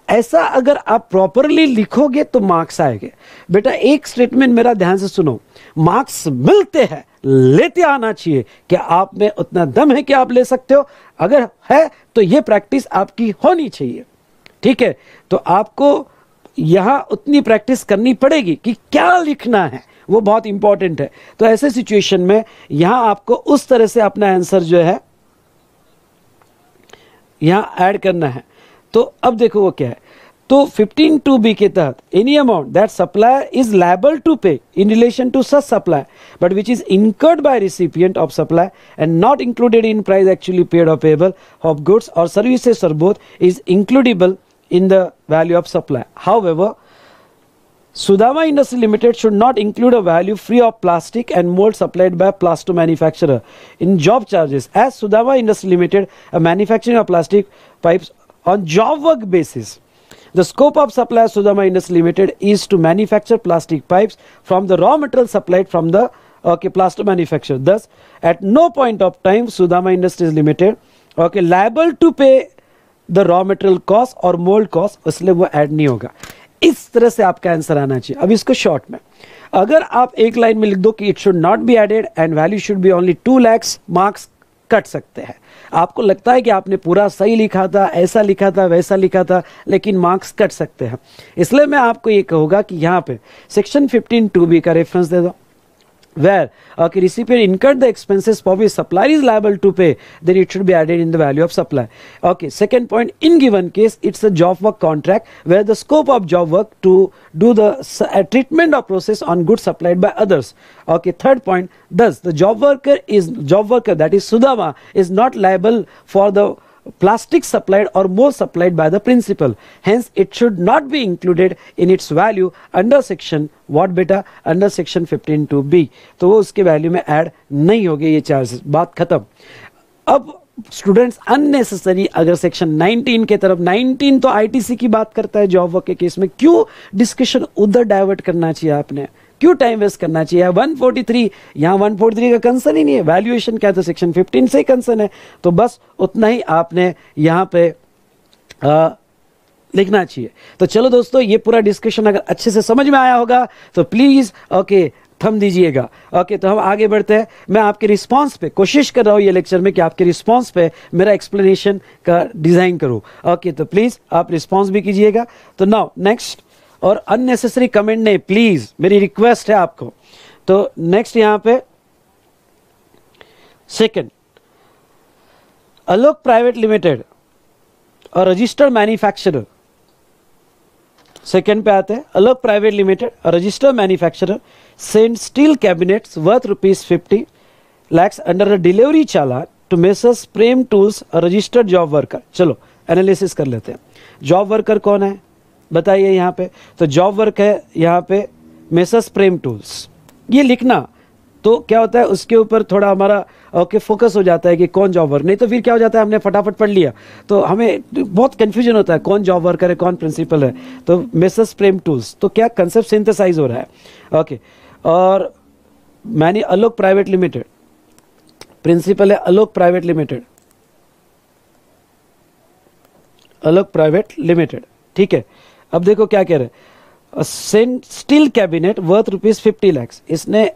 ऐसा अगर आप प्रॉपरली लिखोगे तो मार्क्स आएंगे बेटा। एक स्टेटमेंट मेरा ध्यान से सुनो, मार्क्स मिलते हैं, लेते आना चाहिए। क्या आप में उतना दम है कि आप ले सकते हो? अगर है तो ये प्रैक्टिस आपकी होनी चाहिए। ठीक है, तो आपको यहाँ उतनी प्रैक्टिस करनी पड़ेगी कि क्या लिखना है, वो बहुत इंपॉर्टेंट है। तो ऐसे सिचुएशन में यहाँ आपको उस तरह से अपना आंसर जो है यहाँ ऐड करना है। तो अब देखो वो क्या है, तो 15(2)B के तहत any amount that supplier is liable to pay in relation to such supply but which is incurred by recipient of supply and not included in price actually paid or payable of goods or services or both is includable in the value of supply. However Sudama Industries Limited should not include a value free of plastic and mold supplied by Plasto manufacturer in job charges, as Sudama Industries Limited are manufacturing of plastic pipes on job work basis. The scope of supply of Sudama Industries Limited is to manufacture plastic pipes from the raw material supplied from the Plasto manufacturer. Thus, at no point of time Sudama Industries Limited liable to pay the raw material cost और mold cost, इसलिए वो add नहीं होगा. इस तरह से आपका आंसर आना चाहिए. अब इसको शॉर्ट में अगर आप एक लाइन में लिख दो कि it should not be added and value should be only 2 lakhs, marks cut सकते हैं. आपको लगता है कि आपने पूरा सही लिखा था, ऐसा लिखा था, वैसा लिखा था, लेकिन मार्क्स कट सकते हैं. इसलिए मैं आपको ये कहूँगा कि यहाँ पे सेक्शन 15(2)(b) का रेफरेंस दे दो. Where recipient incurred the expenses for which supplier is liable to pay, then it should be added in the value of supply. Okay, second point, in given case, it's a job work contract where the scope of job work to do the treatment or process on goods supplied by others. Okay, third point, thus the job worker that is Sudama is not liable for the plastic supplied or mold supplied by the principal. Hence, it should not be included in its value under section what beta, under section 15(2)(b). तो वो उसके वैल्यू में ऐड नहीं होगी ये चार्जेस. बात खत्म. अब स्टूडेंट्स अननेसेसरी अगर सेक्शन 19 के तरफ, 19 तो आईटीसी की बात करता है जॉब वर्क के केस में, क्यों डिस्कशन उधर डाइवर्ट करना चाहिए आपने, क्यों टाइम वेस्ट करना चाहिए. 143 यहाँ 143 का कंसर्न ही नहीं है, वैल्यूएशन क्या तो सेक्शन 15 से कंसर्न है. तो बस उतना ही आपने यहाँ पे लिखना चाहिए. तो चलो दोस्तों, ये पूरा डिस्कशन अगर अच्छे से समझ में आया होगा तो प्लीज़ थम दीजिएगा. ओके, तो हम आगे बढ़ते हैं. मैं आपके रिस्पांस पे कोशिश कर रहा हूँ ये लेक्चर में कि आपके रिस्पांस पे मेरा एक्सप्लेनेशन का डिज़ाइन करूँ. ओके, तो प्लीज़ आप रिस्पॉन्स भी कीजिएगा. तो नाउ नेक्स्ट, और अननेसेसरी कमेंट नहीं, प्लीज मेरी रिक्वेस्ट है आपको. तो नेक्स्ट यहां पे सेकंड, अलोक प्राइवेट लिमिटेड और रजिस्टर्ड मैन्युफैक्चरर. सेकंड पे आते हैं, अलोक प्राइवेट लिमिटेड और registered manufacturer send steel cabinets worth ₹50 lakhs under the delivery challan to messrs Prem tools और रजिस्टर्ड जॉब वर्कर. चलो एनालिसिस कर लेते हैं. जॉब वर्कर कौन है बताइए यहाँ पे. तो जॉब वर्क है यहाँ पे मेसर्स प्रेम टूल्स. ये लिखना तो क्या होता है उसके ऊपर थोड़ा हमारा फोकस हो जाता है कि कौन जॉब वर्क, नहीं तो फिर क्या हो जाता है हमने फटाफट पढ़ लिया तो हमें बहुत कन्फ्यूजन होता है कौन जॉब वर्कर है कौन प्रिंसिपल है. तो मेसर्स प्रेम टूल्स तो क्या कंसेप्ट सिंथेसाइज हो रहा है. ओके, और मैंने अलोक प्राइवेट लिमिटेड प्रिंसिपल है Alok private limited, Alok private limited, ठीक है. अब देखो क्या कह रहे हैं, send steel cabinet worth ₹50 lakhs. इसने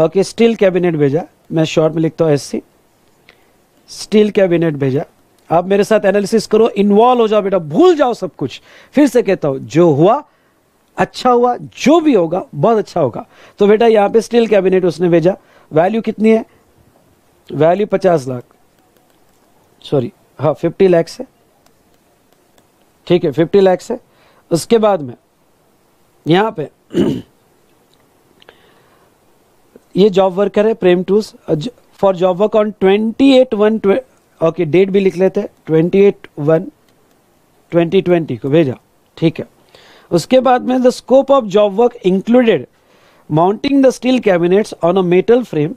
ओके स्टील कैबिनेट भेजा, मैं शॉर्ट में लिखता हूँ SC, स्टील कैबिनेट भेजा. आप मेरे साथ एनालिसिस करो, इन्वॉल्व हो जाओ बेटा, भूल जाओ सब कुछ. फिर से कहता हूँ जो हुआ अच्छा हुआ, जो भी होगा बहुत अच्छा होगा. तो बेटा यहाँ पे स्टील कैबिनेट उसने भेजा, वैल्यू कितनी है, वैल्यू 50 लाख, सॉरी हाँ 50 lakhs है, ठीक है 50 lakhs है. उसके बाद में यहाँ पे ये जॉब वर्कर है Prem tools for job work on 28/1. Okay date भी लिख लेते हैं, 28/1/2020 को भेजा, ठीक है. उसके बाद में the scope of job work included mounting the steel cabinets on a metal frame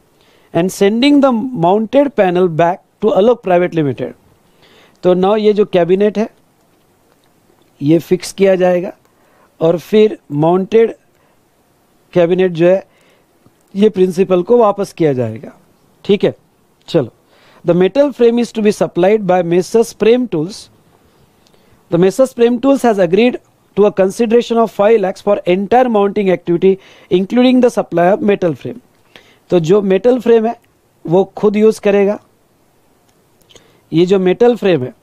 and sending the mounted panel back to Alok private limited. तो नाउ ये जो कैबिनेट है ये फिक्स किया जाएगा और फिर माउंटेड कैबिनेट जो है ये प्रिंसिपल को वापस किया जाएगा, ठीक है. चलो, the metal frame is to be supplied by messrs Prem tools. The messrs Prem tools has agreed to a consideration of 5 lakhs for entire mounting activity including the supply of metal frame. तो जो मेटल फ्रेम है वो खुद यूज करेगा. ये जो मेटल फ्रेम है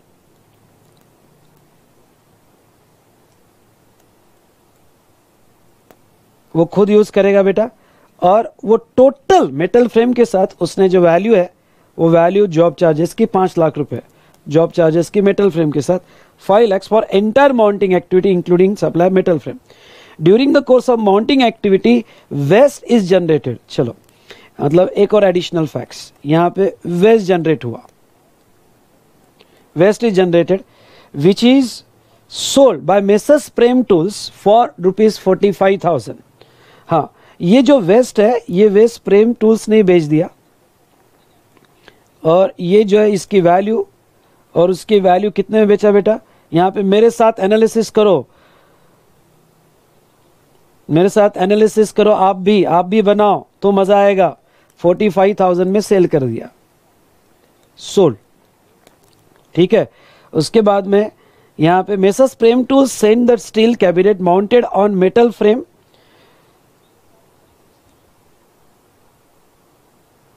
वो खुद यूज करेगा बेटा, और वो टोटल मेटल फ्रेम के साथ उसने जो वैल्यू है वो वैल्यू जॉब चार्जेस की ₹5 लाख, जॉब चार्जेस की मेटल फ्रेम के साथ ₹5 lakhs for entire mounting activity including supply metal frame. During the course of mounting activity waste is generated. चलो, मतलब एक और एडिशनल फैक्ट्स यहाँ पे वेस्ट जनरेट हुआ, waste is generated which is sold by messrs Prem tools for ₹45,000। हाँ, ये जो वेस्ट है ये वेस्ट प्रेम टूल्स ने बेच दिया और ये जो है इसकी वैल्यू और उसकी वैल्यू कितने में बेचा बेटा, यहाँ पे मेरे साथ एनालिसिस करो, मेरे साथ एनालिसिस करो, आप भी बनाओ तो मज़ा आएगा। 45,000 में सेल कर दिया, सोल्ड, ठीक है। उसके बाद में यहाँ पे messrs Prem tools send the steel cabinet mounted on metal frame,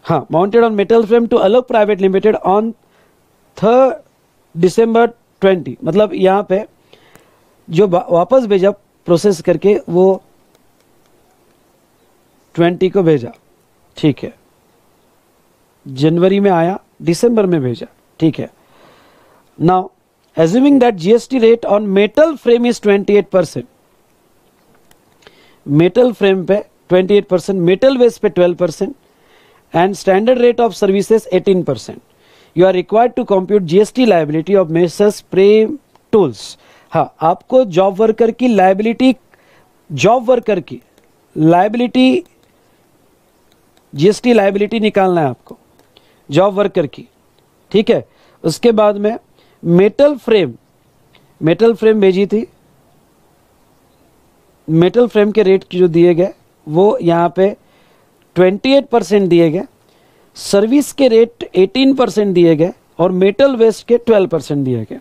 हाँ, mounted on metal frame to Alok private limited on 3 December 2020। मतलब यहाँ पे जो वापस भेजा प्रोसेस करके वो 20 को भेजा, ठीक है, जनवरी में आया, दिसंबर में भेजा, ठीक है। Now assuming that GST rate on metal frame is 28%, metal frame पे 28%, मेटल वेस्ट पे 12% and standard rate of services 18%. You are required to compute GST liability of Messrs Prem Tools. हाँ, आपको जॉब वर्कर की लाइबिलिटी GST लाइबिलिटी निकालना है आपको जॉब वर्कर की, ठीक है। उसके बाद में मेटल फ्रेम भेजी थी, मेटल फ्रेम के रेट जो दिए गए वो यहाँ पे 28% दिए गए, सर्विस के रेट 18% दिए गए और मेटल वेस्ट के 12% दिए गए।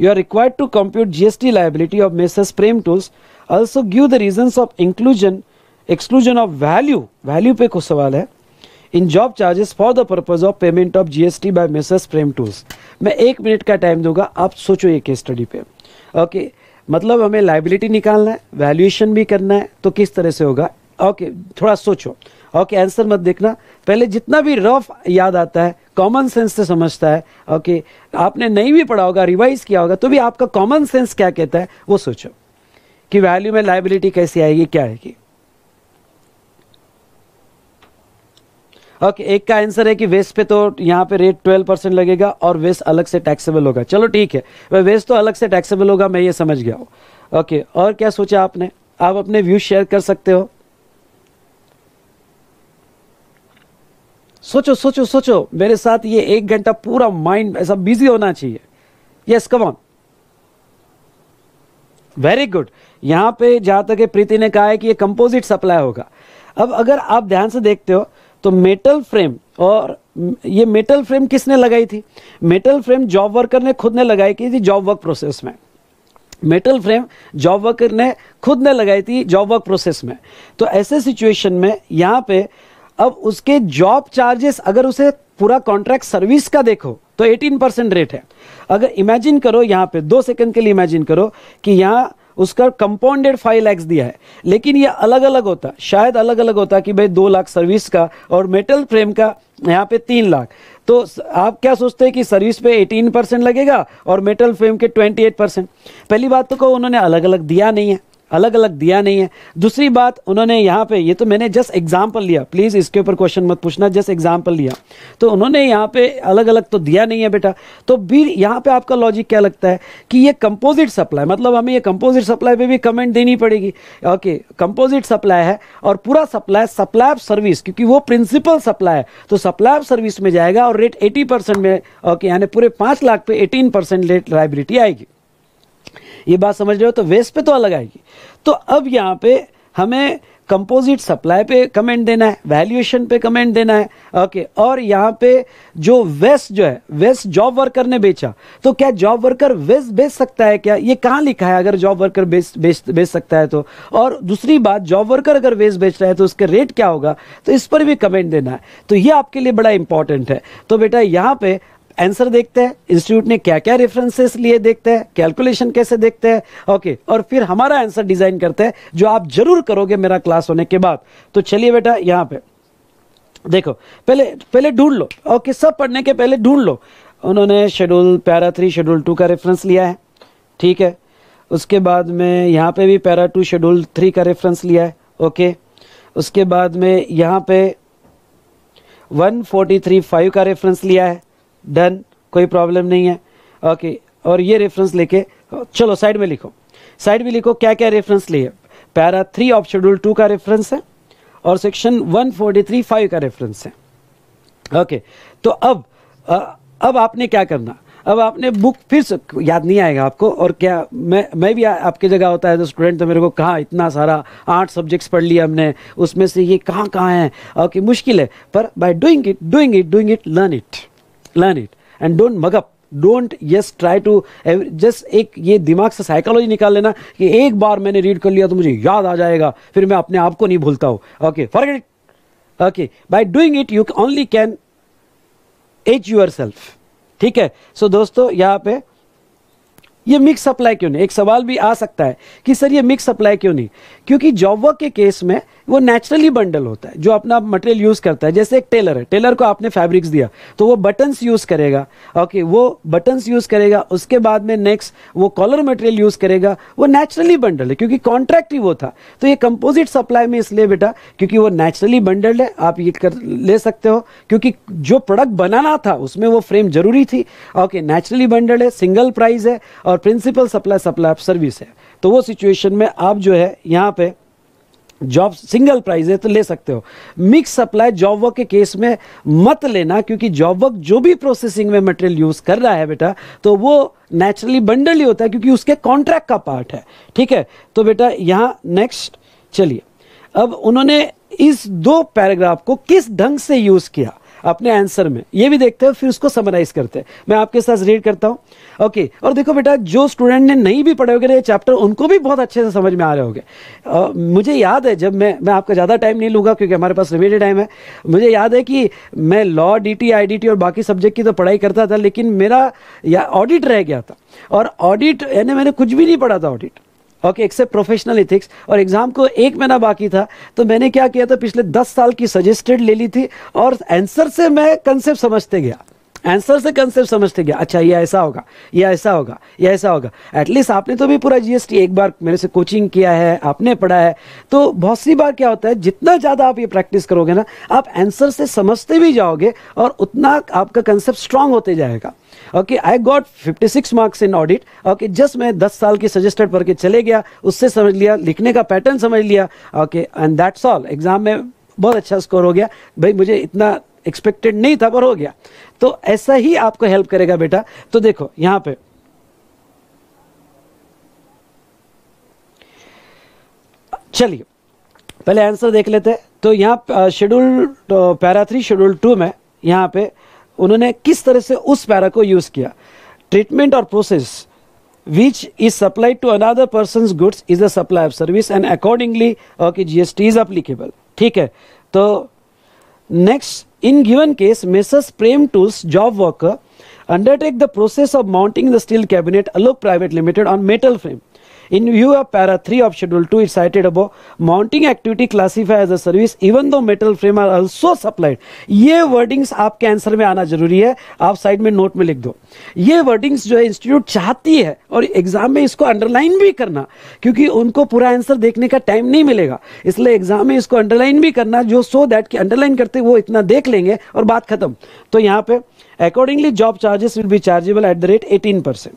You are required to compute GST liability of messrs Prem tools, also give the reasons of inclusion exclusion of value पे कुछ सवाल है in job charges for the purpose of payment of GST by messrs Prem tools. मैं 1 मिनट का टाइम दूंगा, आप सोचो ये केस स्टडी पे। ओके, मतलब हमें लायबिलिटी निकालना है, वैल्यूएशन भी करना है, तो किस तरह से होगा। ओके, थोड़ा सोचो। ओके, आंसर मत देखना, पहले जितना भी रफ याद आता है कॉमन सेंस से समझता है। ओके, आपने नहीं भी पढ़ा होगा, रिवाइज किया होगा, तो भी आपका कॉमन सेंस क्या कहता है वो सोचो कि वैल्यू में लायबिलिटी कैसे आएगी, क्या आएगी। ओके, एक का आंसर है कि वेस्ट पे तो यहाँ पे रेट 12% लगेगा और वेस्ट अलग से टैक्सेबल होगा। चलो ठीक है, वह वेस्ट तो अलग से टैक्सेबल होगा, मैं ये समझ गया हूँ। ओके, और क्या सोचा आपने? आप अपने व्यूज शेयर कर सकते हो। सोचो सोचो सोचो, मेरे साथ ये 1 घंटा पूरा माइंड ऐसा बिजी होना चाहिए। Yes, come on, very good. यहाँ पे जहाँ तक है प्रीति ने कहा है कि ये कंपोजिट सप्लाई होगा। अब अगर आप ध्यान से देखते हो तो मेटल फ्रेम, और ये मेटल फ्रेम किसने लगाई थी? मेटल फ्रेम जॉब वर्कर ने खुद ने लगाई की थी जॉब वर्क प्रोसेस में। मेटल फ्रेम जॉब वर्कर ने खुद ने लगाई थी जॉब वर्क प्रोसेस में। तो ऐसे सिचुएशन में यहाँ पे अब उसके जॉब चार्जेस, अगर उसे पूरा कॉन्ट्रैक्ट सर्विस का देखो तो 18% रेट है। अगर इमेजिन करो यहाँ पे 2 सेकंड के लिए इमेजिन करो कि यहाँ उसका कंपाउंडेड 5 लाख दिया है, लेकिन ये अलग अलग होता कि भाई 2 लाख सर्विस का और मेटल फ्रेम का यहाँ पे 3 लाख। तो आप क्या सोचते हैं कि सर्विस पे 18% लगेगा और मेटल फ्रेम के 28%। पहली बात तो कहो उन्होंने अलग अलग दिया नहीं है। दूसरी बात, उन्होंने यहाँ पे, ये तो मैंने जस्ट एग्जाम्पल लिया, प्लीज़ इसके ऊपर क्वेश्चन मत पूछना, जस्ट एग्जाम्पल लिया। तो उन्होंने यहाँ पे अलग अलग तो दिया नहीं है बेटा। तो भी यहाँ पे आपका लॉजिक क्या लगता है कि ये कंपोजिट सप्लाई, मतलब हमें ये कंपोजिट सप्लाई पे भी कमेंट देनी पड़ेगी। ओके, कंपोजिट सप्लाई है और पूरा सप्लाई ऑफ सर्विस, क्योंकि वो प्रिंसिपल सप्लाई है, तो सप्लाई ऑफ सर्विस में जाएगा और रेट 80% में। ओके, यानी पूरे 5 लाख पे 18% रेट लायबिलिटी आएगी। ये बात समझ रहे हो? तो वेस्ट पे तो अलग आएगी। तो अब यहाँ पे हमें कंपोजिट सप्लाई पे कमेंट देना है, वैल्यूएशन पे कमेंट देना है। ओके, और यहाँ पे जो वेस्ट जॉब वर्कर ने बेचा, तो क्या जॉब वर्कर वेस्ट बेच सकता है क्या? ये कहाँ लिखा है? अगर जॉब वर्कर बेच सकता है तो। और दूसरी बात, जॉब वर्कर अगर वेस्ट बेच रहा है तो उसका रेट क्या होगा, तो इस पर भी कमेंट देना है। तो ये आपके लिए बड़ा इंपॉर्टेंट है। तो बेटा यहाँ पे आंसर देखते हैं, इंस्टीट्यूट ने क्या क्या रेफरेंसेस लिए देखते हैं, कैलकुलेशन कैसे देखते हैं। ओके, और फिर हमारा आंसर डिजाइन करते हैं, जो आप जरूर करोगे मेरा क्लास होने के बाद। तो चलिए बेटा, यहाँ पे देखो, पहले ढूंढ लो। ओके, सब पढ़ने के पहले ढूंढ लो। उन्होंने शेड्यूल पैरा 3 शेड्यूल 2 का रेफरेंस लिया है, ठीक है। उसके बाद में यहाँ पे भी पैरा 2 शेड्यूल 3 का रेफरेंस लिया है। ओके, उसके बाद में यहाँ पे 143(5) का रेफरेंस लिया है। डन, कोई प्रॉब्लम नहीं है। ओके, और ये रेफरेंस लेके चलो साइड में लिखो, साइड में लिखो क्या क्या रेफरेंस लिए। पैरा 3 ऑफ शेड्यूल 2 का रेफरेंस है और सेक्शन 143(5) का रेफरेंस है। ओके, तो अब आपने क्या करना, अब आपने बुक फिर से याद नहीं आएगा आपको। और क्या मैं भी आपकी जगह होता है तो स्टूडेंट, तो मेरे को कहाँ इतना सारा 8 सब्जेक्ट्स पढ़ लिया हमने, उसमें से ये कहाँ हैं। ओके, मुश्किल है, पर by doing it learn it and don't mug up, don't just try to, just एक ये दिमाग से साइकोलॉजी निकाल लेना कि एक बार मैंने रीड कर लिया तो मुझे याद आ जाएगा, फिर मैं अपने आप को नहीं भूलता हूँ। Okay, forget it. Okay, by doing it you only can as yourself. ठीक है। सो दोस्तों, यहाँ पे ये मिक्स सप्लाई क्यों नहीं, एक सवाल भी आ सकता है कि सर ये मिक्स सप्लाई क्यों नहीं, क्योंकि जॉब वर्क के केस में वो नेचुरली बंडल होता है जो अपना मटेरियल यूज़ करता है। जैसे एक टेलर है, टेलर को आपने फैब्रिक्स दिया तो वो बटन्स यूज़ करेगा। ओके, वो बटन्स यूज़ करेगा, उसके बाद में नेक्स्ट वो कॉलर मटेरियल यूज़ करेगा। वो नेचुरली बंडल है क्योंकि कॉन्ट्रैक्ट ही वो था। तो ये कंपोजिट सप्लाई में इसलिए बेटा क्योंकि वो नेचुरली बंडल्ड है, आप ये कर ले सकते हो, क्योंकि जो प्रोडक्ट बनाना था उसमें वो फ्रेम जरूरी थी। ओके, नेचुरली बंडल्ड है, सिंगल प्राइस है और प्रिंसिपल सप्लाई ऑफ सर्विस है। तो वो सिचुएशन में आप जो है यहाँ पे जॉब सिंगल प्राइस है तो ले सकते हो। मिक्स सप्लाई जॉब वर्क के केस में मत लेना, क्योंकि जॉब वर्क जो भी प्रोसेसिंग में मटेरियल यूज कर रहा है बेटा, तो वो नेचुरली बंडल ही होता है क्योंकि उसके कॉन्ट्रैक्ट का पार्ट है। ठीक है। तो बेटा यहाँ नेक्स्ट चलिए, अब उन्होंने इस 2 पैराग्राफ को किस ढंग से यूज किया अपने आंसर में, ये भी देखते हैं, फिर उसको समराइज करते हैं। मैं आपके साथ रीड करता हूँ। ओके, और देखो बेटा, जो स्टूडेंट ने नहीं भी पढ़े होंगे ये चैप्टर, उनको भी बहुत अच्छे से समझ में आ रहे होंगे। मुझे याद है, जब मैं आपका ज़्यादा टाइम नहीं लूँगा क्योंकि हमारे पास लिमिटेड टाइम है, मुझे याद है कि मैं लॉ, DT, IDT और बाकी सब्जेक्ट की तो पढ़ाई करता था, लेकिन मेरा ऑडिट रह गया था। और ऑडिट यानी मैंने कुछ भी नहीं पढ़ा था audit. Okay, except professional ethics. और एग्जाम को 1 महीना बाकी था, तो मैंने क्या किया था, पिछले 10 साल की सजेस्टेड ले ली थी और आंसर से मैं कंसेप्ट समझते गया, आंसर से कंसेप्ट समझते गया। अच्छा, ये ऐसा होगा, ये ऐसा होगा, ये ऐसा होगा। एटलीस्ट आपने तो भी पूरा GST एक बार मेरे से कोचिंग किया है, आपने पढ़ा है। तो बहुत सी बार क्या होता है, जितना ज़्यादा आप ये प्रैक्टिस करोगे ना, आप आंसर से समझते भी जाओगे और उतना आपका कंसेप्ट स्ट्रांग होते जाएगा। Okay, I got 56 marks in audit. Okay, just मैं 10 साल की सजेस्टेड पढ़ के चले गया, उससे समझ लिया, लिखने का पैटर्न समझ लिया। Okay, and that's all. Exam में बहुत अच्छा स्कोर हो गया। भाई मुझे इतना एक्सपेक्टेड नहीं था पर हो गया। तो ऐसा ही आपको हेल्प करेगा बेटा। तो देखो यहाँ पे चलिए पहले आंसर देख लेते हैं। तो यहाँ शेड्यूल पैरा 3 शेड्यूल 2 में यहाँ पे उन्होंने किस तरह से उस पैरा को यूज किया। ट्रीटमेंट और process which is supplied to another person's goods is a supply of service and accordingly okay GST is applicable। ठीक है। तो next in given case Messrs Prem Tools job worker undertake the process of mounting the steel cabinet Alok Private Limited on metal frame in view of para 3 of schedule 2 is cited above mounting activity classified as a service even though metal frame are also supplied। ये वर्डिंग्स आपके आंसर में आना जरूरी है, आप साइड में नोट में लिख दो। ये वर्डिंग्स जो है इंस्टीट्यूट चाहती है और एग्जाम में इसको अंडरलाइन भी करना, क्योंकि उनको पूरा आंसर देखने का टाइम नहीं मिलेगा, इसलिए एग्जाम में इसको अंडरलाइन भी करना, जो सो दैट कि अंडरलाइन करते वो इतना देख लेंगे और बात खत्म। तो यहाँ पे accordingly job charges will be chargeable at the rate 18%।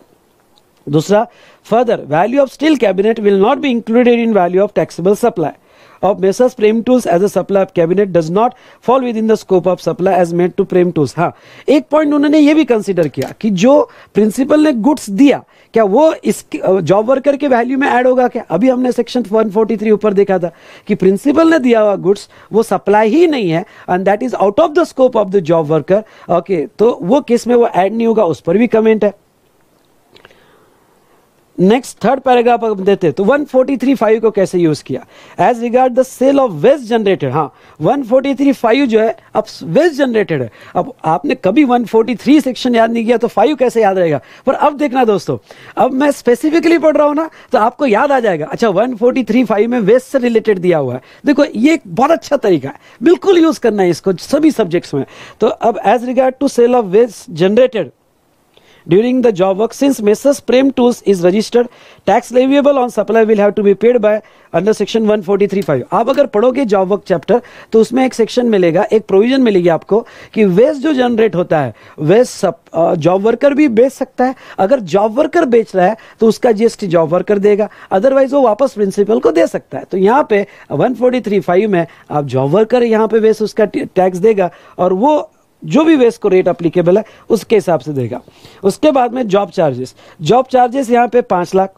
दूसरा, further value of steel cabinet will not be included in value of taxable supply of messrs Prem tools as a supply of cabinet does not fall within the scope of supply as made to Prem tools. हाँ, एक पॉइंट उन्होंने ये भी कंसिडर किया कि जो प्रिंसिपल ने गुड्स दिया क्या वो इस जॉब वर्कर के वैल्यू में ऐड होगा क्या। अभी हमने सेक्शन 143 ऊपर देखा था कि प्रिंसिपल ने दिया हुआ गुड्स वो सप्लाई ही नहीं है and that is out of the scope of the job worker. Okay, तो वो केस में वो ऐड नहीं होगा, उस पर भी कमेंट है। नेक्स्ट थर्ड पैराग्राफ आप देते हैं तो 143(5) को कैसे यूज किया। As regard the sale of waste generated. हाँ, 143(5) जो है अब वेस्ट जनरेटेड है। अब आपने कभी 143 सेक्शन याद नहीं किया तो 5 कैसे याद रहेगा। पर अब देखना दोस्तों, अब मैं स्पेसिफिकली पढ़ रहा हूँ ना तो आपको याद आ जाएगा। अच्छा, 143(5) में वेस्ट से रिलेटेड दिया हुआ है। देखो ये एक बहुत अच्छा तरीका है, बिल्कुल यूज करना है इसको सभी सब्जेक्ट्स में। तो अब as regard to sale of waste generated during the job work, since Messrs Prem Tools is registered, tax leviable on supply will have to be paid by under section 143(5). आप अगर पढ़ोगे जॉब वर्क चैप्टर तो उसमें एक सेक्शन मिलेगा, एक प्रोविजन मिलेगी आपको कि वेस्ट जो जनरेट होता है वेस्ट जॉब वर्कर भी बेच सकता है। अगर जॉब वर्कर बेच रहा है तो उसका जीएसटी जॉब वर्कर देगा, अदरवाइज वो वापस प्रिंसिपल को दे सकता है। तो यहाँ पे 143(5) में आप जॉब वर्कर यहाँ पे वेस्ट उसका टैक्स देगा और वो जो भी वेस्ट को रेट अप्लीकेबल है उसके हिसाब से देगा। उसके बाद में जॉब चार्जेस, यहाँ पे 5 लाख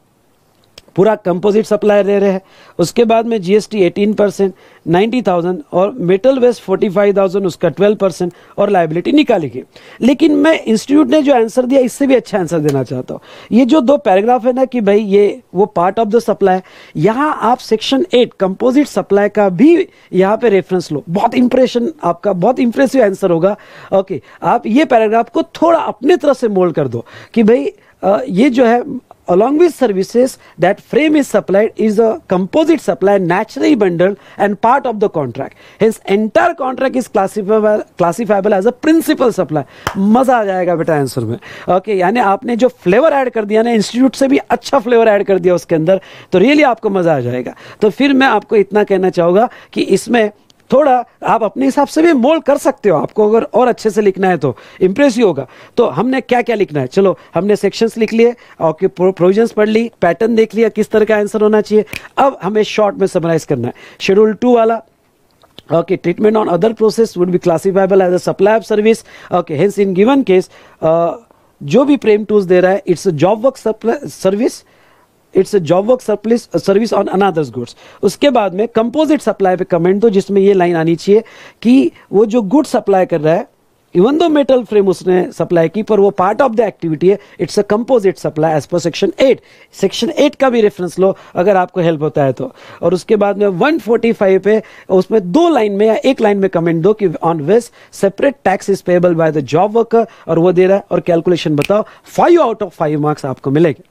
पूरा कंपोजिट सप्लायर दे रहे हैं। उसके बाद में जीएसटी 18% 90,000 और मेटल वेस्ट 45,000 उसका 12% और लाइबिलिटी निकालेगी। लेकिन मैं इंस्टीट्यूट ने जो आंसर दिया इससे भी अच्छा आंसर देना चाहता हूँ। ये जो 2 पैराग्राफ है ना कि भाई ये वो पार्ट ऑफ द सप्लाई, यहाँ आप सेक्शन 8 कंपोजिट सप्लाई का भी यहाँ पे रेफरेंस लो। बहुत इंप्रेशन आपका, बहुत इंप्रेसिव आंसर होगा। ओके, आप ये पैराग्राफ को थोड़ा अपने तरह से मोल्ड कर दो कि भाई ये जो है along with services that frame is supplied is a composite supply naturally bundled and part of the contract, hence entire contract is classifiable as a principal supply। मज़ा आ जाएगा बेटा आंसर में। ओके, यानी आपने जो फ्लेवर ऐड कर दिया ना, इंस्टीट्यूट से भी अच्छा फ्लेवर ऐड कर दिया उसके अंदर, तो रियली आपको मज़ा आ जाएगा। तो फिर मैं आपको इतना कहना चाहूँगा कि इसमें थोड़ा आप अपने हिसाब से भी मोल्ड कर सकते हो, आपको अगर और अच्छे से लिखना है तो इंप्रेसिव होगा। तो हमने क्या क्या लिखना है, चलो हमने सेक्शंस लिख लिए, ओके, प्रोविजंस पढ़ ली, पैटर्न देख लिया किस तरह का आंसर होना चाहिए। अब हमें शॉर्ट में समराइज करना है शेड्यूल 2 वाला। Okay, treatment on other process would be classifiable as a supply of service. Okay, hence in given case जो भी प्रेम टूल्स दे रहा है it's a job work service, it's a job work service on another's goods. उसके बाद में कंपोजिट सप्लाई पे कमेंट दो, जिसमें ये लाइन आनी चाहिए कि वो जो गुड सप्लाई कर रहा है इवन दो मेटल फ्रेम उसने सप्लाई की पर वो पार्ट ऑफ द एक्टिविटी है, it's a composite supply as per section 8। Section 8 का भी रेफरेंस लो अगर आपको हेल्प होता है तो। और उसके बाद में 145 पे उसमें 2 लाइन में या 1 लाइन में कमेंट दो कि on waste separate tax is payable by the job worker, और वो दे रहा है और कैलकुलेशन बताओ। 5 आउट ऑफ 5 मार्क्स आपको मिलेंगे।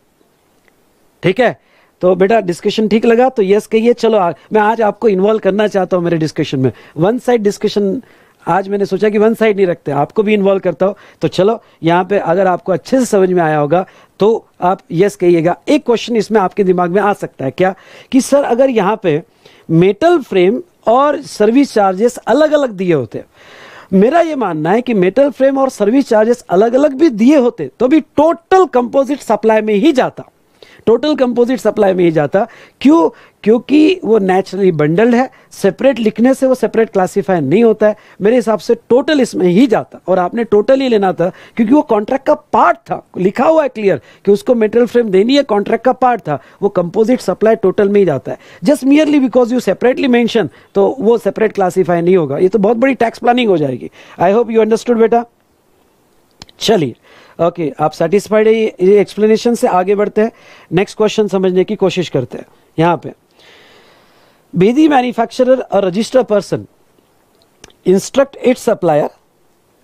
ठीक है, तो बेटा डिस्कशन ठीक लगा तो यस कहिए। चलो मैं आज आपको इन्वॉल्व करना चाहता हूँ मेरे डिस्कशन में। वन साइड डिस्कशन आज मैंने सोचा कि वन साइड नहीं रखते, आपको भी इन्वॉल्व करता हूँ। तो चलो यहाँ पे अगर आपको अच्छे से समझ में आया होगा तो आप यस कहिएगा। एक क्वेश्चन इसमें आपके दिमाग में आ सकता है क्या कि सर अगर यहाँ पे मेटल फ्रेम और सर्विस चार्जेस अलग अलग दिए होते, मेरा ये मानना है कि मेटल फ्रेम और सर्विस चार्जेस अलग अलग भी दिए होते तो भी टोटल कंपोजिट सप्लाई में ही जाता, टोटल कंपोजिट सप्लाई में ही जाता। क्यों? क्योंकि वो नेचुरली बंडल्ड है, सेपरेट लिखने से वो सेपरेट क्लासिफाई नहीं होता है। मेरे हिसाब से टोटल इसमें ही जाता और आपने टोटल ही लेना था क्योंकि वो कॉन्ट्रैक्ट का पार्ट था, लिखा हुआ है क्लियर कि उसको मेटल फ्रेम देनी है, कॉन्ट्रैक्ट का पार्ट था, वो कंपोजिट सप्लाई टोटल में ही जाता है। Just merely because you separately mention तो वो सेपरेट क्लासिफाई नहीं होगा। ये तो बहुत बड़ी टैक्स प्लानिंग हो जाएगी। आई होप यू अंडरस्टूड बेटा। चलिए ओके, आप सेटिस्फाइड है ये एक्सप्लेनेशन से? आगे बढ़ते हैं, नेक्स्ट क्वेश्चन समझने की कोशिश करते हैं। यहाँ पे बेदी मैन्युफैक्चरर और registered person instruct its supplier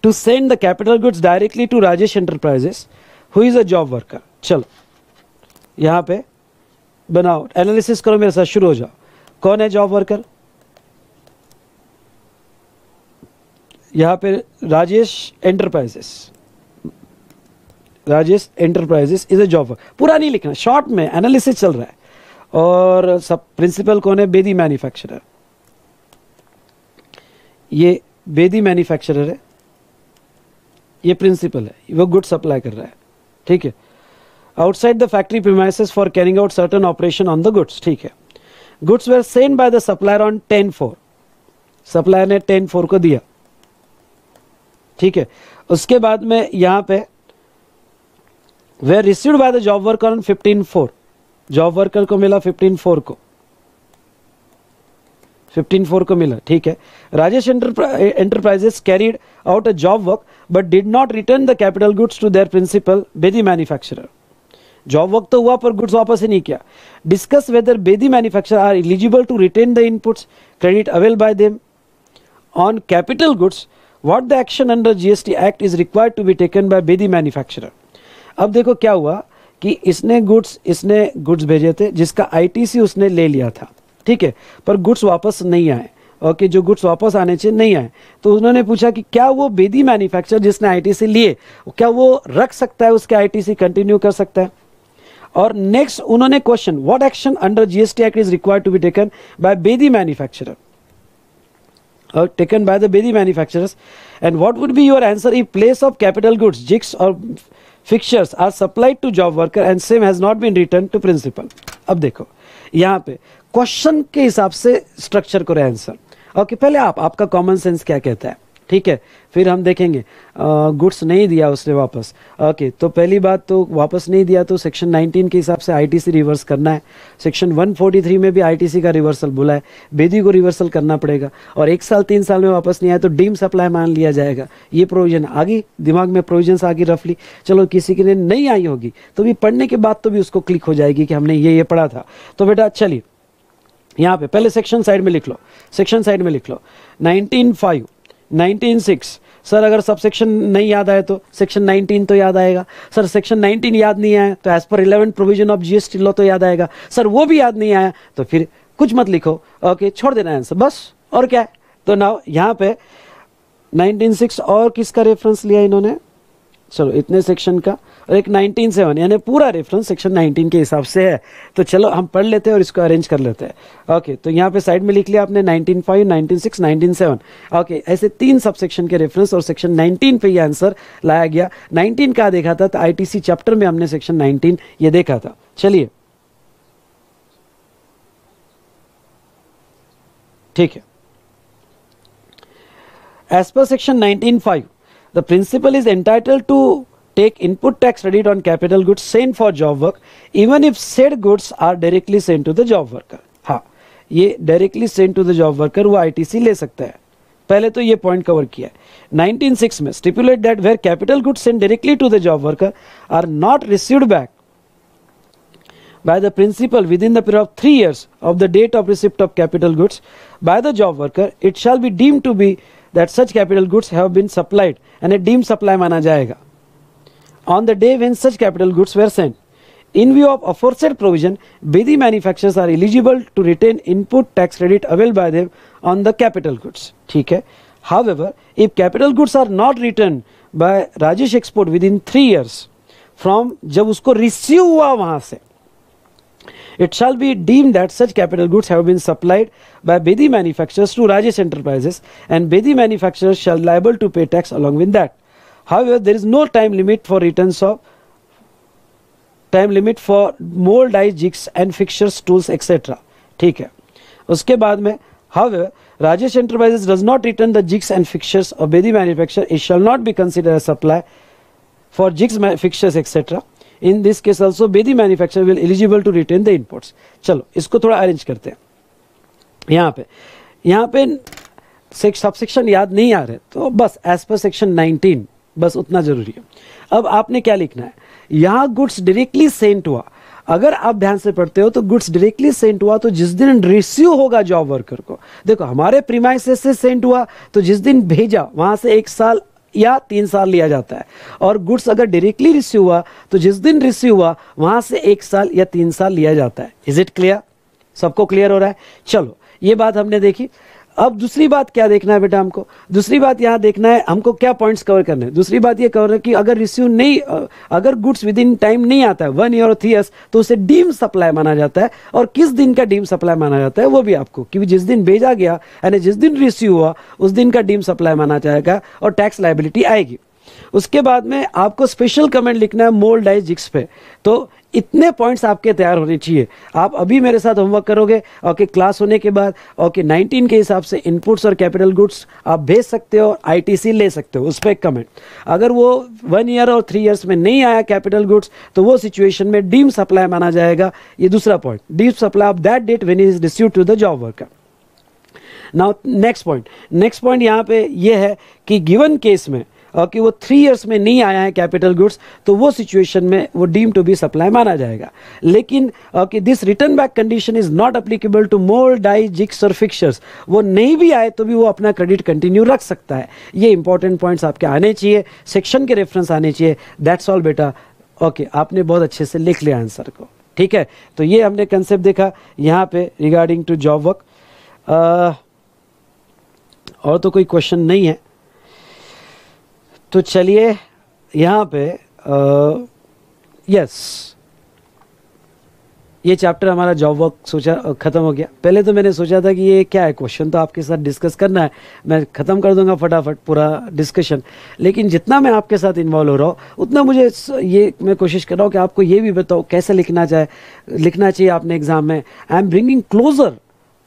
to send the capital goods directly to Rajesh enterprises who is a job worker. चलो यहाँ पे बनाओ, एनालिसिस करो मेरे साथ, शुरू हो जाओ। कौन है जॉब वर्कर? यहाँ पे Rajesh enterprises, Rajesh enterprises is a job worker. पूरा नहीं लिखना, शॉर्ट में एनालिसिस चल रहा है। और सब प्रिंसिपल कौन है? बेदी मैन्युफैक्चरर, ये बेदी मैन्युफैक्चरर है, ये प्रिंसिपल है, वो गुड सप्लाई कर रहा है। ठीक है, outside the factory premises for carrying out certain operation on the goods. ठीक है, goods were send by the supplier on 10/4, supplier ने 10/4 को दिया। ठीक है, उसके बाद में यहाँ पे वे received by the job worker on 15/4, job worker को मिला 15/4 को, 15/4 को मिला। ठीक है, Rajesh enterprises carried out a job work but did not return the capital goods to their principal Bedi manufacturer. Job work तो हुआ पर गुड्स वापस ही नहीं किया। Discuss whether Bedi manufacturer are eligible to retain the inputs credit avail by them on capital goods, what the action under GST act is required to be taken by Bedi manufacturer. अब देखो क्या हुआ कि इसने गुड्स भेजे थे जिसका आईटीसी उसने ले लिया था। ठीक है, पर गुड्स वापस नहीं आए कि जो गुड्स वापस आने चाहिए नहीं आए। तो उन्होंने पूछा कि क्या वो बेदी मैन्युफैक्चर जिसने आईटीसी लिए क्या वो रख सकता है, उसके आईटीसी कंटिन्यू कर सकता है। और नेक्स्ट उन्होंने question what action under GST act is required to be taken by Bedi manufacturer or taken by the Bedi manufacturers, and what would be your answer if place of capital goods, jigs or fixtures are supplied to job worker and same has not been returned to principal। अब देखो यहाँ पे क्वेश्चन के हिसाब से स्ट्रक्चर करें आंसर। ओके, पहले आपका कॉमन सेंस क्या कहता है, ठीक है, फिर हम देखेंगे। गुड्स नहीं दिया उसने वापस, ओके, तो पहली बात तो वापस नहीं दिया तो सेक्शन 19 के हिसाब से आईटीसी रिवर्स करना है। सेक्शन 143 में भी आईटीसी का रिवर्सल बोला है, बेदी को रिवर्सल करना पड़ेगा। और 1 साल 3 साल में वापस नहीं आया तो डीम सप्लाई मान लिया जाएगा। ये प्रोविजन आ गई दिमाग में, प्रोविजन आ गई रफली। चलो किसी के लिए नहीं आई होगी तो भी पढ़ने के बाद तो भी उसको क्लिक हो जाएगी कि हमने ये पढ़ा था। तो बेटा चलिए यहाँ पे पहले सेक्शन साइड में लिख लो, सेक्शन साइड में लिख लो 19(5), 19(6)। सर अगर सब सेक्शन नहीं याद आए तो सेक्शन 19 तो याद आएगा। सर सेक्शन 19 याद नहीं आया तो एज पर 11 प्रोविजन ऑफ जीएसटी लॉ तो याद आएगा। सर वो भी याद नहीं आया तो फिर कुछ मत लिखो, ओके, छोड़ देना आंसर बस, और क्या है। तो नाउ यहाँ पे 19(6) और किसका रेफरेंस लिया इन्होंने, चलो इतने सेक्शन का, और एक 19(7), यानी पूरा रेफरेंस सेक्शन 19 के हिसाब से है। तो चलो हम पढ़ लेते हैं और इसको अरेंज कर लेते हैं। ओके, तो यहाँ पे साइड में लिख लिया आपने 19(5), 19(6), 19(7), ओके, ऐसे 3 सब सेक्शन के रेफरेंस और सेक्शन 19 पे ये आंसर लाया गया। 19 का देखा था तो आईटीसी चैप्टर में हमने सेक्शन 19 ये देखा था। चलिए ठीक है, as per section 19(5), the principal is entitled to take input tax credit on capital goods sent for job work even if said goods are directly sent to the job worker। हाँ, ये directly sent to the job worker वो ITC ले सकता है। पहले तो ये point cover किया है। 19(6) में stipulate that where capital goods sent directly to the job worker are not received back by the principal within the period of 3 years of the date of receipt of capital goods by the job worker, it shall be deemed to be that such capital goods have been supplied and a deemed supply माना जाएगा on the day when such capital goods were sent. In view of aforesaid provision, Bedi manufacturers are eligible to retain input tax credit availed by them on the capital goods. ठीक है, however if capital goods are not returned by Rajesh Export within 3 years from जब उसको रिसीव हुआ वहाँ से, it shall be deemed that such capital goods have been supplied by Bedi manufacturers to Rajesh Enterprises and Bedi manufacturers shall liable to pay tax along with that. However, there is no time limit for returns of time limit for mold, die, jigs and fixtures, tools etc. ठीक है, उसके बाद में however Rajesh Enterprises does not return the jigs and fixtures of Bedi manufacturer, it shall not be considered as supply for jigs, fixtures etc. In this case also Bedi manufacturer will eligible to retain the inputs. चलो इसको थोड़ा अरेंज करते हैं। यहाँ पे सबसेक्शन याद नहीं आ रहे तो बस एज पर सेक्शन 19 बस उतना जरूरी है। अब आपने क्या लिखना है, यहाँ गुड्स डायरेक्टली सेंट हुआ, अगर आप ध्यान से पढ़ते हो तो गुड्स डायरेक्टली सेंट हुआ तो जिस दिन रिसीव होगा जॉब वर्कर को, देखो हमारे प्रीमाइसेस से सेंट हुआ तो जिस दिन भेजा वहां से 1 साल या 3 साल लिया जाता है, और गुड्स अगर डायरेक्टली रिसीव हुआ तो जिस दिन रिसीव हुआ वहां से 1 साल या 3 साल लिया जाता है। इज इट क्लियर, सबको क्लियर हो रहा है? चलो ये बात हमने देखी। अब दूसरी बात क्या देखना है बेटा हमको, दूसरी बात यहाँ देखना है हमको क्या पॉइंट्स कवर करने हैं। दूसरी बात ये कवर है कि अगर रिसीव नहीं, अगर गुड्स विद इन टाइम नहीं आता है 1 ईयर और 3 ईयर्स तो उसे डीम सप्लाई माना जाता है। और किस दिन का डीम सप्लाई माना जाता है वो भी आपको, क्योंकि जिस दिन भेजा गया यानी जिस दिन रिसीव हुआ उस दिन का डीम सप्लाई माना जाएगा और टैक्स लाइबिलिटी आएगी। उसके बाद में आपको स्पेशल कमेंट लिखना है मोल्ड, डाई, जिक्स पे। तो इतने पॉइंट्स आपके तैयार होने चाहिए। आप अभी मेरे साथ होमवर्क करोगे, ओके, क्लास होने के बाद, ओके, 19 के हिसाब से इनपुट्स और कैपिटल गुड्स आप भेज सकते हो, आईटीसी ले सकते हो, उस पर कमेंट। अगर वो 1 ईयर और 3 ईयर्स में नहीं आया कैपिटल गुड्स तो वो सिचुएशन में डीम सप्लाई माना जाएगा। ये दूसरा point, deem supply of that date when is received to the job worker. Now next point यहाँ पे ये है कि गिवन केस में कि वो 3 ईयर्स में नहीं आया है कैपिटल गुड्स तो वो सिचुएशन में वो डीम टू बी सप्लाई माना जाएगा। लेकिन कि this return back condition is not applicable to mould, die, jigs और फिक्सचर्स। वो नहीं भी आए तो भी वो अपना क्रेडिट कंटिन्यू रख सकता है। ये इंपॉर्टेंट पॉइंट्स आपके आने चाहिए, सेक्शन के रेफरेंस आने चाहिए। दैट्स ऑल बेटा, ओके, आपने बहुत अच्छे से लिख लिया आंसर को, ठीक है। तो ये हमने कंसेप्ट देखा यहाँ पे रिगार्डिंग टू जॉब वर्क। और तो कोई क्वेश्चन नहीं है। तो चलिए यहाँ पे यस ये चैप्टर हमारा जॉब वर्क सोचा ख़त्म हो गया। पहले तो मैंने सोचा था कि ये क्या है क्वेश्चन तो आपके साथ डिस्कस करना है, मैं ख़त्म कर दूंगा फटाफट पूरा डिस्कशन, लेकिन जितना मैं आपके साथ इन्वॉल्व हो रहा हूँ उतना मुझे ये मैं कोशिश कर रहा हूँ कि आपको ये भी बताओ कैसे लिखना चाहिए आपने एग्ज़ाम में। I am bringing closer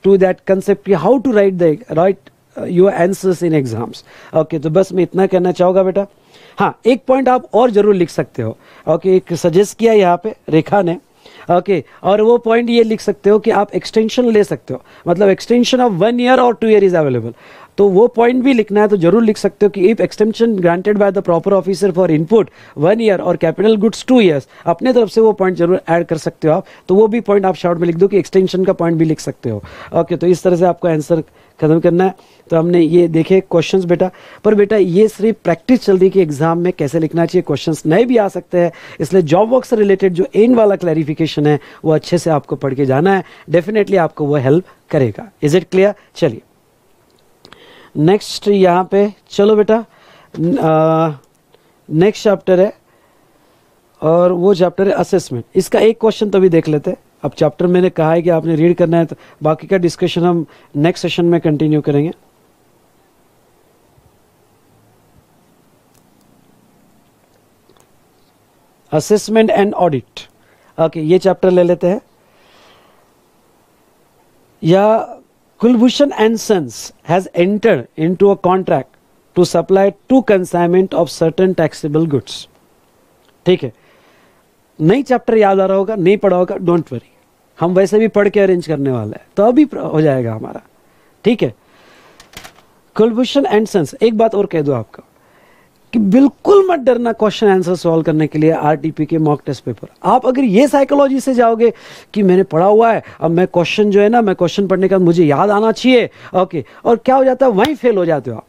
to that concept, how to write the right your answers in exams. Okay तो बस मैं इतना कहना चाहूँगा बेटा। हाँ एक पॉइंट आप और ज़रूर लिख सकते हो। ओके एक सजेस्ट किया यहाँ पे रेखा ने। ओके और वो पॉइंट ये लिख सकते हो कि आप एक्सटेंशन ले सकते हो, मतलब एक्सटेंशन ऑफ 1 ईयर और 2 ईयर इज अवेलेबल। तो वो पॉइंट भी लिखना है तो जरूर लिख सकते हो कि if extension granted by the proper officer for input 1 year और कैपिटल गुड्स 2 ईयर्स, अपने तरफ से वो पॉइंट जरूर ऐड कर सकते हो आप। तो वो भी पॉइंट आप शॉर्ट में लिख दो कि एक्सटेंशन का पॉइंट भी लिख सकते हो। ओके तो इस तरह से आपको आंसर खत्म करना है। तो हमने ये देखे क्वेश्चंस बेटा, पर बेटा ये सिर्फ प्रैक्टिस चल रही कि एग्जाम में कैसे लिखना चाहिए, क्वेश्चंस नए भी आ सकते हैं, इसलिए जॉब वर्क से रिलेटेड जो एंड वाला क्लैरिफिकेशन है वो अच्छे से आपको पढ़ के जाना है, डेफिनेटली आपको वो हेल्प करेगा। Is it clear? चलिए नेक्स्ट यहाँ पे चलो बेटा। नेक्स्ट चैप्टर है और वो चैप्टर है असेसमेंट। इसका एक क्वेश्चन तो भी देख लेते हैं। अब चैप्टर मैंने कहा है कि आपने रीड करना है, तो बाकी का डिस्कशन हम नेक्स्ट सेशन में कंटिन्यू करेंगे। असेसमेंट एंड ऑडिट, ओके ये चैप्टर ले लेते हैं। या Kulbhushan and sons has entered into a contract to supply 2 consignment of certain taxable goods. ठीक है, नई चैप्टर याद आ रहा होगा, नहीं पढ़ा होगा डोंट वरी, हम वैसे भी पढ़ के अरेंज करने वाले हैं तो अभी हो जाएगा हमारा। ठीक है, कुलभूषण एंड सन्स। एक बात और कह दो आपका कि बिल्कुल मत डरना क्वेश्चन आंसर सॉल्व करने के लिए आरटीपी के मॉक टेस्ट पेपर। आप अगर ये साइकोलॉजी से जाओगे कि मैंने पढ़ा हुआ है, अब मैं क्वेश्चन जो है ना, मैं क्वेश्चन पढ़ने का मुझे याद आना चाहिए, ओके, और क्या हो जाता है वहीं फेल हो जाते हो आप।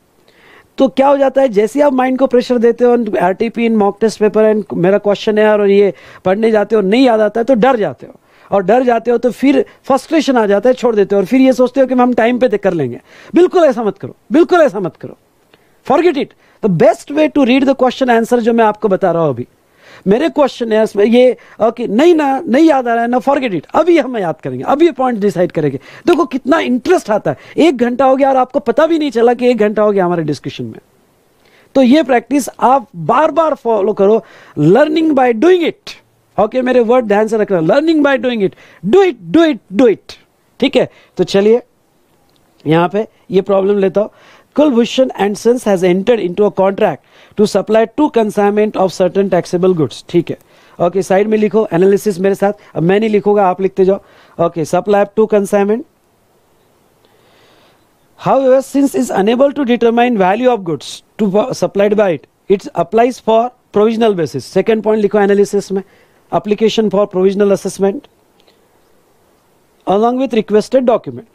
तो क्या हो जाता है जैसे आप माइंड को प्रेशर देते हो RTP in mock test paper and मेरा क्वेश्चन है और ये पढ़ने जाते हो, नहीं याद आता है तो डर जाते हो, और डर जाते हो तो फिर फ्रस्ट्रेशन आ जाता है, छोड़ देते हो और फिर ये सोचते हो कि हम टाइम पे तय कर लेंगे। बिल्कुल ऐसा मत करो, बिल्कुल ऐसा मत करो, forget it. The best way to read the question answer जो मैं आपको बता रहा हूँ अभी, मेरे क्वेश्चन है इसमें ये ओके, नहीं ना नहीं याद आ रहा है ना, फॉरगेट इट, अभी हम याद करेंगे, अभी पॉइंट डिसाइड करेंगे। देखो कितना इंटरेस्ट आता है, 1 घंटा हो गया और आपको पता भी नहीं चला कि 1 घंटा हो गया हमारे डिस्कशन में। तो ये प्रैक्टिस आप बार बार फॉलो करो, learning by doing it. Okay मेरे वर्ड ध्यान से रखना, learning by doing it, do it do it do it. ठीक है, तो चलिए यहाँ पे ये प्रॉब्लम लेता हूँ। Kulbhushan and Sons has entered into a contract to supply 2 consignment of certain taxable goods. ठीक है, ओके साइड में लिखो एनालिसिस मेरे साथ, अब मैं नहीं लिखूंगा आप लिखते जाओ। Okay supply 2 consignment. However, since is unable to determine value of goods to supplied by it, it applies for provisional basis. Second point लिखो एनालिसिस में, application for provisional assessment along with requested document.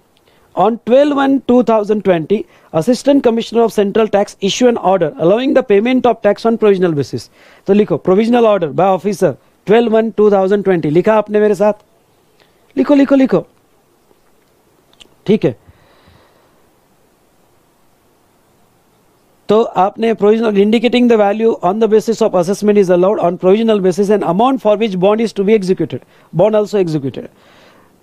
On 12/1/2020, Assistant Commissioner of Central Tax issue an order allowing the payment of tax on provisional basis. तो लिखो provisional order by officer 12/1/2020 लिखा आपने मेरे साथ, लिखो लिखो लिखो। ठीक है, तो आपने provisional indicating the value on the basis of assessment is allowed on provisional basis and amount for which bond is to be executed. Bond also executed.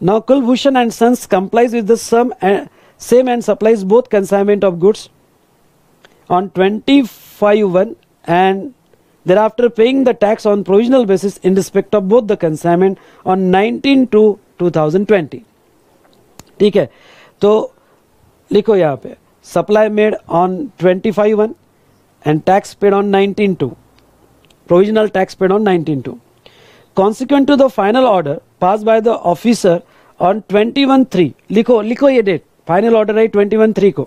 Now Kulbhushan and Sons complies with the same and supplies both consignment of goods on 25/1 and thereafter paying the tax on provisional basis in respect of both the consignment on 19/2/2020. ठीक है, तो लिखो यहाँ पे supply made on 25/1 and tax paid on 19/2, provisional tax paid on 19/2. Consequent to the final order passed by the officer on 21/3, लिखो लिखो ये डेट, फाइनल ऑर्डर है 21/3 को,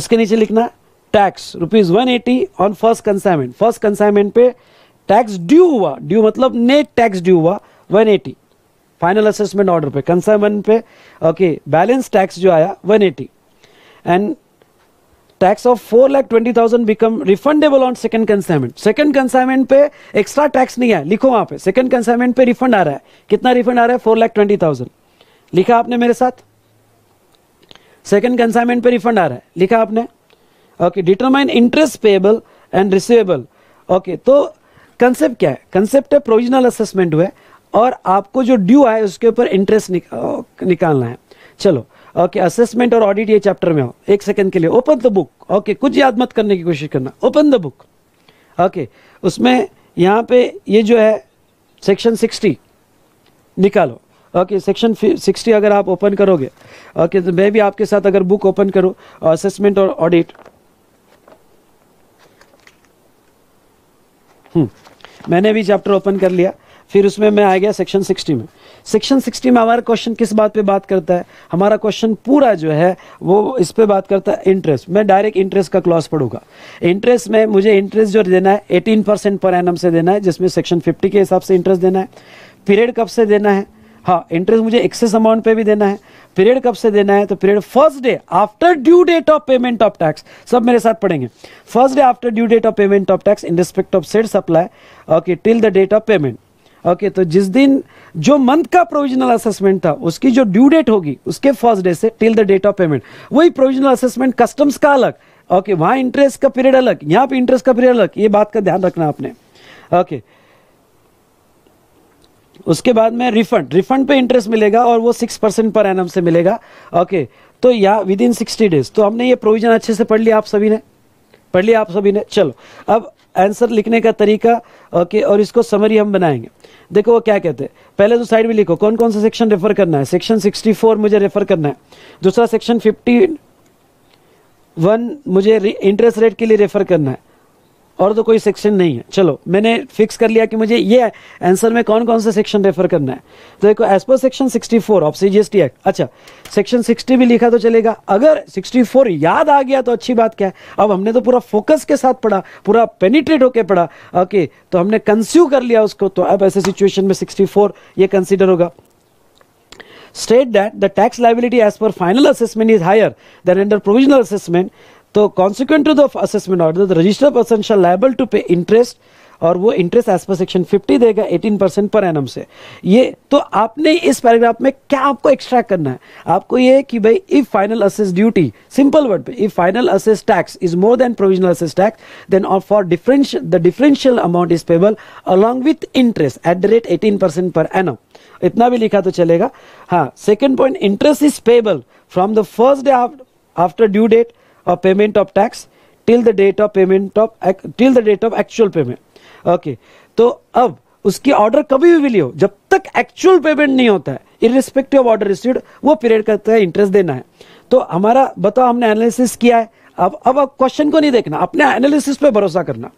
उसके नीचे लिखना tax ₹180 on first consignment. First consignment पे टैक्स ड्यू हुआ, ड्यू मतलब नेट टैक्स ड्यू हुआ 180, फाइनल असेसमेंट ऑर्डर पे कंसाइनमेंट पे ओके बैलेंस टैक्स जो आया 180 and tax of 4,20,000 become refundable on second consignment. Second consignment पे एक्स्ट्रा टैक्स नहीं आया, लिखो वहां पे सेकंड कंसाइनमेंट पे रिफंड आ रहा है, कितना रिफंड आ रहा है 4,20,000 लिखा आपने मेरे साथ। सेकंड कंसाइनमेंट पे रिफंड आ रहा है, लिखा आपने। Okay, determine interest payable and receivable. Okay, तो कंसेप्ट क्या है? कंसेप्ट है प्रोविजनल असेसमेंट हुआ है और आपको जो ड्यू है उसके ऊपर इंटरेस्ट निकालना है। चलो ओके, असेसमेंट और ऑडिट ये चैप्टर में हो। एक सेकंड के लिए ओपन द बुक। ओके, कुछ याद मत करने की कोशिश करना, ओपन द बुक। ओके, उसमें यहाँ पे ये जो है सेक्शन 60 निकालो। ओके, सेक्शन 60 अगर आप ओपन करोगे, ओके, तो मैं भी आपके साथ अगर बुक ओपन करूँ, असेसमेंट और ऑडिट। मैंने भी चैप्टर ओपन कर लिया, फिर उसमें मैं आ गया सेक्शन 60 में। सेक्शन 60 में हमारा क्वेश्चन किस बात पे बात करता है? हमारा क्वेश्चन पूरा जो है वो इस पे बात करता है, इंटरेस्ट। मैं डायरेक्ट इंटरेस्ट का क्लॉज पढ़ूंगा। इंटरेस्ट में मुझे इंटरेस्ट जो देना है 18% पर एनम से देना है, जिसमें सेक्शन 50 के हिसाब से इंटरेस्ट देना है। पीरियड कब से देना है? हाँ, इंटरेस्ट मुझे एक्सेस अमाउंट पे भी देना है। पीरियड कब से देना है? तो period first day after due date of payment of tax. सब मेरे साथ पढ़ेंगे। First day after due date of payment of tax in respect of said supply, okay, till the date of payment. Okay, तो जिस दिन जो मंथ का प्रोविजनल असेसमेंट था उसकी जो ड्यू डेट होगी उसके फर्स्ट डे से till the date of payment. वही प्रोविजनल असेसमेंट कस्टम्स का अलग, ओके, वहाँ इंटरेस्ट का पीरियड अलग, यहाँ पे इंटरेस्ट का पीरियड अलग। ये बात का ध्यान रखना आपने। ओके, उसके बाद में रिफंड, रिफंड पे इंटरेस्ट मिलेगा और वो 6% पर एनम से मिलेगा। ओके, तो या विद इन 60 डेज। तो हमने ये प्रोविजन अच्छे से पढ़ लिया, आप सभी ने पढ़ लिया, आप सभी ने। चलो, अब आंसर लिखने का तरीका, ओके, और इसको समरी हम बनाएंगे। देखो वो क्या कहते हैं, पहले तो साइड में लिखो कौन कौन सा सेक्शन रेफर करना है। सेक्शन 64 मुझे रेफर करना है, दूसरा सेक्शन 51 मुझे इंटरेस्ट रेट के लिए रेफर करना है, और तो कोई सेक्शन नहीं है। चलो, मैंने फिक्स कर लिया कि मुझे ये आंसर में कौन कौन सा सेक्शन रेफर करना है। तो देखो, as per section 64 of CGST act. अच्छा, सेक्शन 60 भी लिखा तो चलेगा, अगर 64 याद आ गया तो अच्छी बात क्या है। अब हमने तो पूरा फोकस के साथ पढ़ा, पूरा पेनिट्रेट होके पढ़ा। ओके, तो हमने कंस्यू कर लिया उसको। तो अब ऐसे सिचुएशन में 64 ये कंसिडर होगा। State that the tax liability as per final assessment is higher than under provisional assessment. तो consequent to the assessment order the registered person shall liable to pay interest, और वो इंटरेस्ट एज पर सेक्शन 50 देगा 18% पर एनम से। ये तो आपने इस पैराग्राफ में क्या आपको एक्सट्रैक्ट करना है? आपको ये है कि भाई if final assess duty, simple word पे, if final assess tax is more than provisional assess tax then और for differential amount is payable along with interest at the rate 18% per annum. इतना भी लिखा तो चलेगा। हाँ, second point, interest is payable from the first day after due date और payment of tax till the date of payment of till the date of actual payment. Okay, तो अब उसकी ऑर्डर कभी भी लियो, जब तक एक्चुअल पेमेंट नहीं होता है, इररिस्पेक्टिव ऑफ ऑर्डर रिसीव्ड, वो पीरियड करता है, इंटरेस्ट देना है। तो हमारा बताओ, हमने एनालिसिस किया है। अब आप क्वेश्चन को नहीं देखना, अपने एनालिसिस पे भरोसा करना।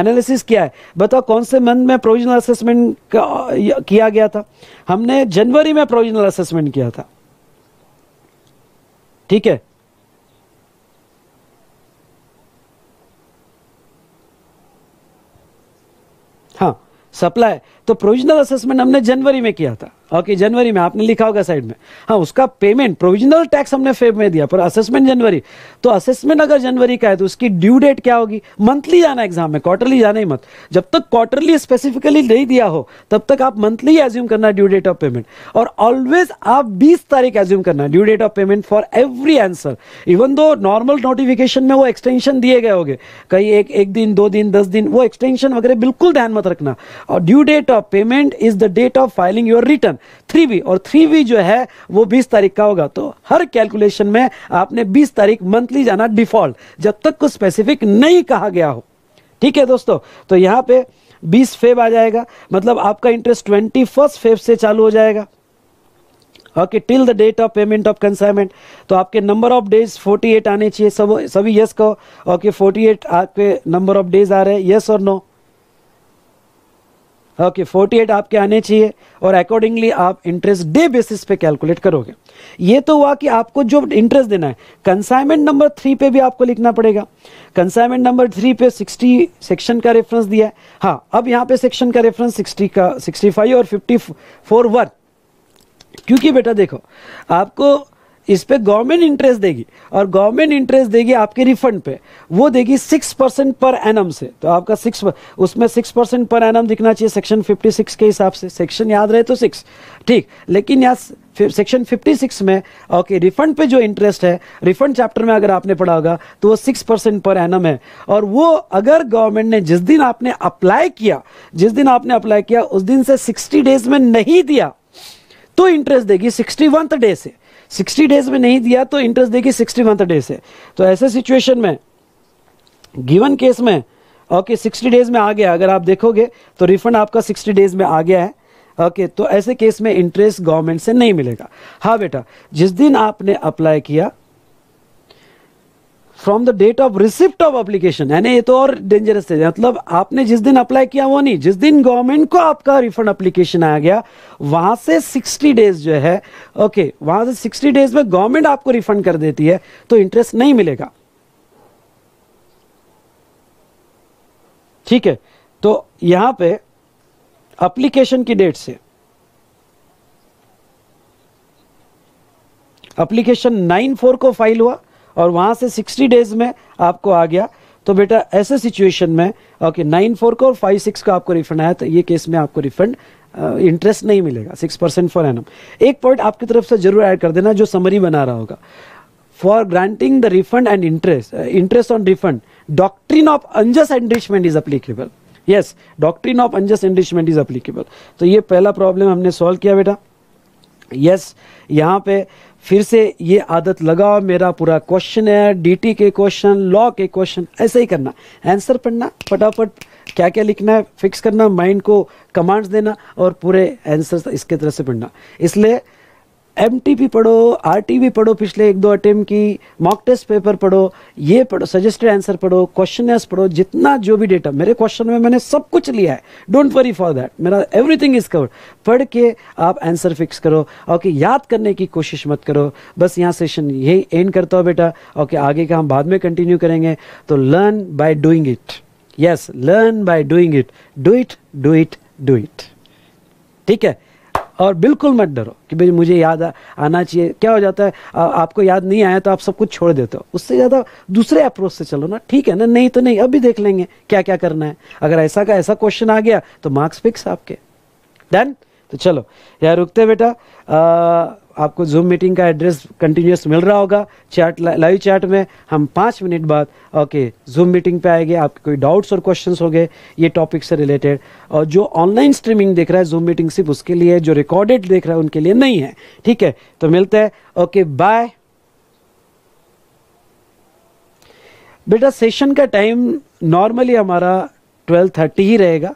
एनालिसिस क्या है? बताओ कौन से मंथ में प्रोविजनल असेसमेंट किया गया था? हमने जनवरी में प्रोविजनल असेसमेंट किया था, ठीक है। हाँ, सप्लाई, तो प्रोविजनल असेसमेंट हमने जनवरी में किया था। ओके, जनवरी में आपने लिखा होगा साइड में। हाँ, उसका पेमेंट प्रोविजनल टैक्स हमने फेब में दिया, पर असेसमेंट जनवरी। तो असेसमेंट अगर जनवरी का है तो उसकी ड्यू डेट क्या होगी? मंथली जाना एग्जाम में, क्वार्टरली जाना ही मत। जब तक क्वार्टरली स्पेसिफिकली नहीं दिया हो तब तक आप मंथली एज्यूम करना ड्यू डेट ऑफ पेमेंट, और ऑलवेज आप 20 तारीख एज्यूम करना due date of payment for every answer. Even though normal notification में वो एक्सटेंशन दिए गए होंगे, कहीं एक दिन, 2 दिन, 10 दिन, वो एक्सटेंशन वगैरह बिल्कुल ध्यान मत रखना। और due date of payment is the date of filing your return 3B, और 3B जो है वो 20 तारीख का होगा। तो हर कैलकुलेशन में आपने 20 तारीख मंथली जाना डिफॉल्ट, जब तक कुछ स्पेसिफिक नहीं कहा गया हो, ठीक है दोस्तों। तो यहां पे 20 फेब आ जाएगा, मतलब आपका इंटरेस्ट 21 फेब से चालू हो जाएगा। Okay, till the date of payment of consignment. तो आपके नंबर ऑफ डेज 48 आने चाहिए, सभी यस कहो। ओके, 48 आपके नंबर ऑफ डेज आ रहे हैं, यस और नो। ओके, 48 आपके आने चाहिए और अकॉर्डिंगली आप इंटरेस्ट डे बेसिस पे कैलकुलेट करोगे। ये तो हुआ कि आपको जो इंटरेस्ट देना है। कंसाइनमेंट नंबर 3 पे भी आपको लिखना पड़ेगा। कंसाइनमेंट नंबर 3 पे 60 सेक्शन का रेफरेंस दिया है। हाँ, अब यहाँ पे सेक्शन का रेफरेंस 65 और 54 क्योंकि बेटा देखो, आपको इस पे गवर्नमेंट इंटरेस्ट देगी और गवर्नमेंट इंटरेस्ट देगी आपके रिफंड पे, वो देगी 6% पर एनम से। तो आपका 6 उसमें 6% पर एनम दिखना चाहिए सेक्शन 56 के हिसाब से, सेक्शन याद रहे तो 6 ठीक। लेकिन यहाँ सेक्शन 56 में ओके रिफंड पे जो इंटरेस्ट है, रिफंड चैप्टर में अगर आपने पढ़ा होगा तो वो 6% पर एनम है। और वो अगर गवर्नमेंट ने जिस दिन आपने अप्लाई किया उस दिन से 60 डेज में नहीं दिया तो इंटरेस्ट देगी 61th डे से। 60 डेज में नहीं दिया तो इंटरेस्ट देगी 61th डे से। तो ऐसे सिचुएशन में गिवन केस में ओके 60 डेज में आ गया, अगर आप देखोगे तो रिफंड आपका 60 डेज में आ गया है ओके, तो ऐसे केस में इंटरेस्ट गवर्नमेंट से नहीं मिलेगा। हाँ बेटा, जिस दिन आपने अप्लाई किया from the date of receipt of application, यानी ये तो और डेंजरस है, मतलब आपने जिस दिन अप्लाई किया वो नहीं, जिस दिन गवर्नमेंट को आपका रिफंड एप्लीकेशन आ गया वहां से 60 डेज जो है ओके, वहां से 60 डेज में गवर्नमेंट आपको रिफंड कर देती है तो इंटरेस्ट नहीं मिलेगा। ठीक है, तो यहां पे एप्लीकेशन की डेट से एप्लीकेशन 9/4 को फाइल हुआ और वहां से 60 डेज में आपको आ गया, तो बेटा ऐसे सिचुएशन में ओके 9/4 को और 5/6 को आपको रिफंड आया तो ये केस में आपको रिफंड इंटरेस्ट नहीं मिलेगा 6% फॉर एनम। एक पॉइंट आपकी तरफ से जरूर ऐड कर देना जो समरी बना रहा होगा, for granting the refund and interest on refund doctrine of unjust enrichment is applicable. Yes, doctrine of unjust enrichment is applicable. तो ये पहला प्रॉब्लम हमने सॉल्व किया बेटा। यस, यहाँ पे फिर से ये आदत लगाओ, मेरा पूरा क्वेश्चन है डीटी के क्वेश्चन, लॉ के क्वेश्चन, ऐसे ही करना, आंसर पढ़ना फटाफट, क्या क्या लिखना है फिक्स करना, माइंड को कमांड्स देना और पूरे आंसर इसके तरह से पढ़ना। इसलिए एमटीपी पढ़ो, आरटीपी पढ़ो, पिछले 1-2 अटेम्प्ट की मॉक टेस्ट पेपर पढ़ो, ये पढ़ो, सजेस्टेड आंसर पढ़ो, क्वेश्चनर्स पढ़ो, जितना जो भी डेटा मेरे क्वेश्चन में मैंने सब कुछ लिया है, डोंट वरी फॉर दैट, मेरा एवरीथिंग इज कवर्ड। पढ़ के आप आंसर फिक्स करो ओके, याद करने की कोशिश मत करो। बस यहाँ सेशन यही एंड करता हूँ बेटा ओके, आगे का हम बाद में कंटिन्यू करेंगे। तो learn by doing it. Yes, learn by doing it, do it do it do it. ठीक है, और बिल्कुल मत डरो कि भाई मुझे याद आना चाहिए। क्या हो जाता है आपको याद नहीं आया तो आप सब कुछ छोड़ देते हो, उससे ज़्यादा दूसरे अप्रोच से चलो ना, ठीक है ना, नहीं तो नहीं, अभी देख लेंगे क्या क्या करना है। अगर ऐसा का ऐसा क्वेश्चन आ गया तो मार्क्स फिक्स आपके, डन। तो चलो यार रुकते बेटा, आपको जूम मीटिंग का एड्रेस कंटिन्यूस मिल रहा होगा चैट, लाइव चैट में। हम 5 मिनट बाद ओके जूम मीटिंग पे आएंगे। आपके कोई डाउट्स और क्वेश्चंस हो गए ये टॉपिक से रिलेटेड, और जो ऑनलाइन स्ट्रीमिंग देख रहा है जूम मीटिंग सिर्फ उसके लिए, जो रिकॉर्डेड देख रहा है उनके लिए नहीं है। ठीक है, तो मिलते हैं ओके, बाय बेटा। सेशन का टाइम नॉर्मली हमारा 12:30 ही रहेगा,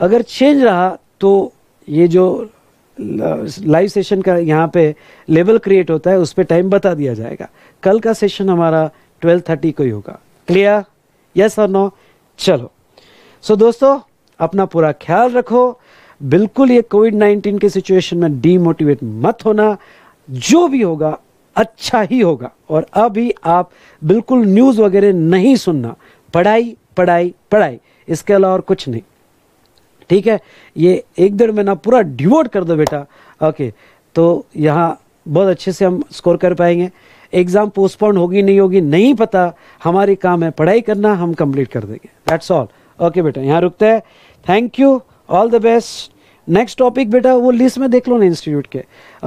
अगर चेंज रहा तो ये जो लाइव सेशन का यहाँ पे लेवल क्रिएट होता है उस पर टाइम बता दिया जाएगा। कल का सेशन हमारा 12:30 को ही होगा। क्लियर, यस और नो? चलो, सो दोस्तों अपना पूरा ख्याल रखो, बिल्कुल ये कोविड-19 के सिचुएशन में डीमोटिवेट मत होना, जो भी होगा अच्छा ही होगा। और अभी आप बिल्कुल न्यूज़ वगैरह नहीं सुनना, पढ़ाई पढ़ाई पढ़ाई, इसके अलावा और कुछ नहीं। ठीक है, ये 1-1.5 महीना पूरा डिवोट कर दो बेटा ओके, तो यहाँ बहुत अच्छे से हम स्कोर कर पाएंगे। एग्ज़ाम पोस्टपोन होगी नहीं होगी नहीं पता, हमारी काम है पढ़ाई करना, हम कंप्लीट कर देंगे, दैट्स ऑल। ओके बेटा, यहाँ रुकते हैं, thank you, all the best. Next topic बेटा वो लिस्ट में देख लो ना इंस्टीट्यूट के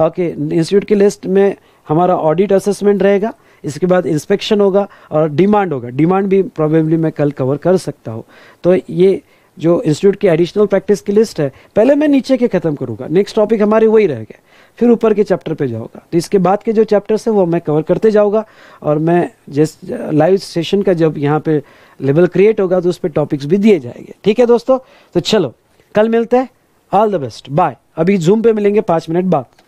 ओके, इंस्टीट्यूट की लिस्ट में हमारा ऑडिट असेसमेंट रहेगा, इसके बाद इंस्पेक्शन होगा और डिमांड होगा। डिमांड भी प्रोबेबली मैं कल कवर कर सकता हूँ। तो ये जो इंस्टीट्यूट की एडिशनल प्रैक्टिस की लिस्ट है पहले मैं नीचे के ख़त्म करूँगा, नेक्स्ट टॉपिक हमारे वही रहेगा, फिर ऊपर के चैप्टर पे जाऊँगा। तो इसके बाद के जो चैप्टर्स हैं वो मैं कवर करते जाऊँगा, और मैं जिस लाइव सेशन का जब यहाँ पे लेवल क्रिएट होगा तो उस पर टॉपिक्स भी दिए जाएंगे। ठीक है दोस्तों, तो चलो कल मिलते हैं, ऑल द बेस्ट, बाय। अभी जूम पर मिलेंगे 5 मिनट बाद।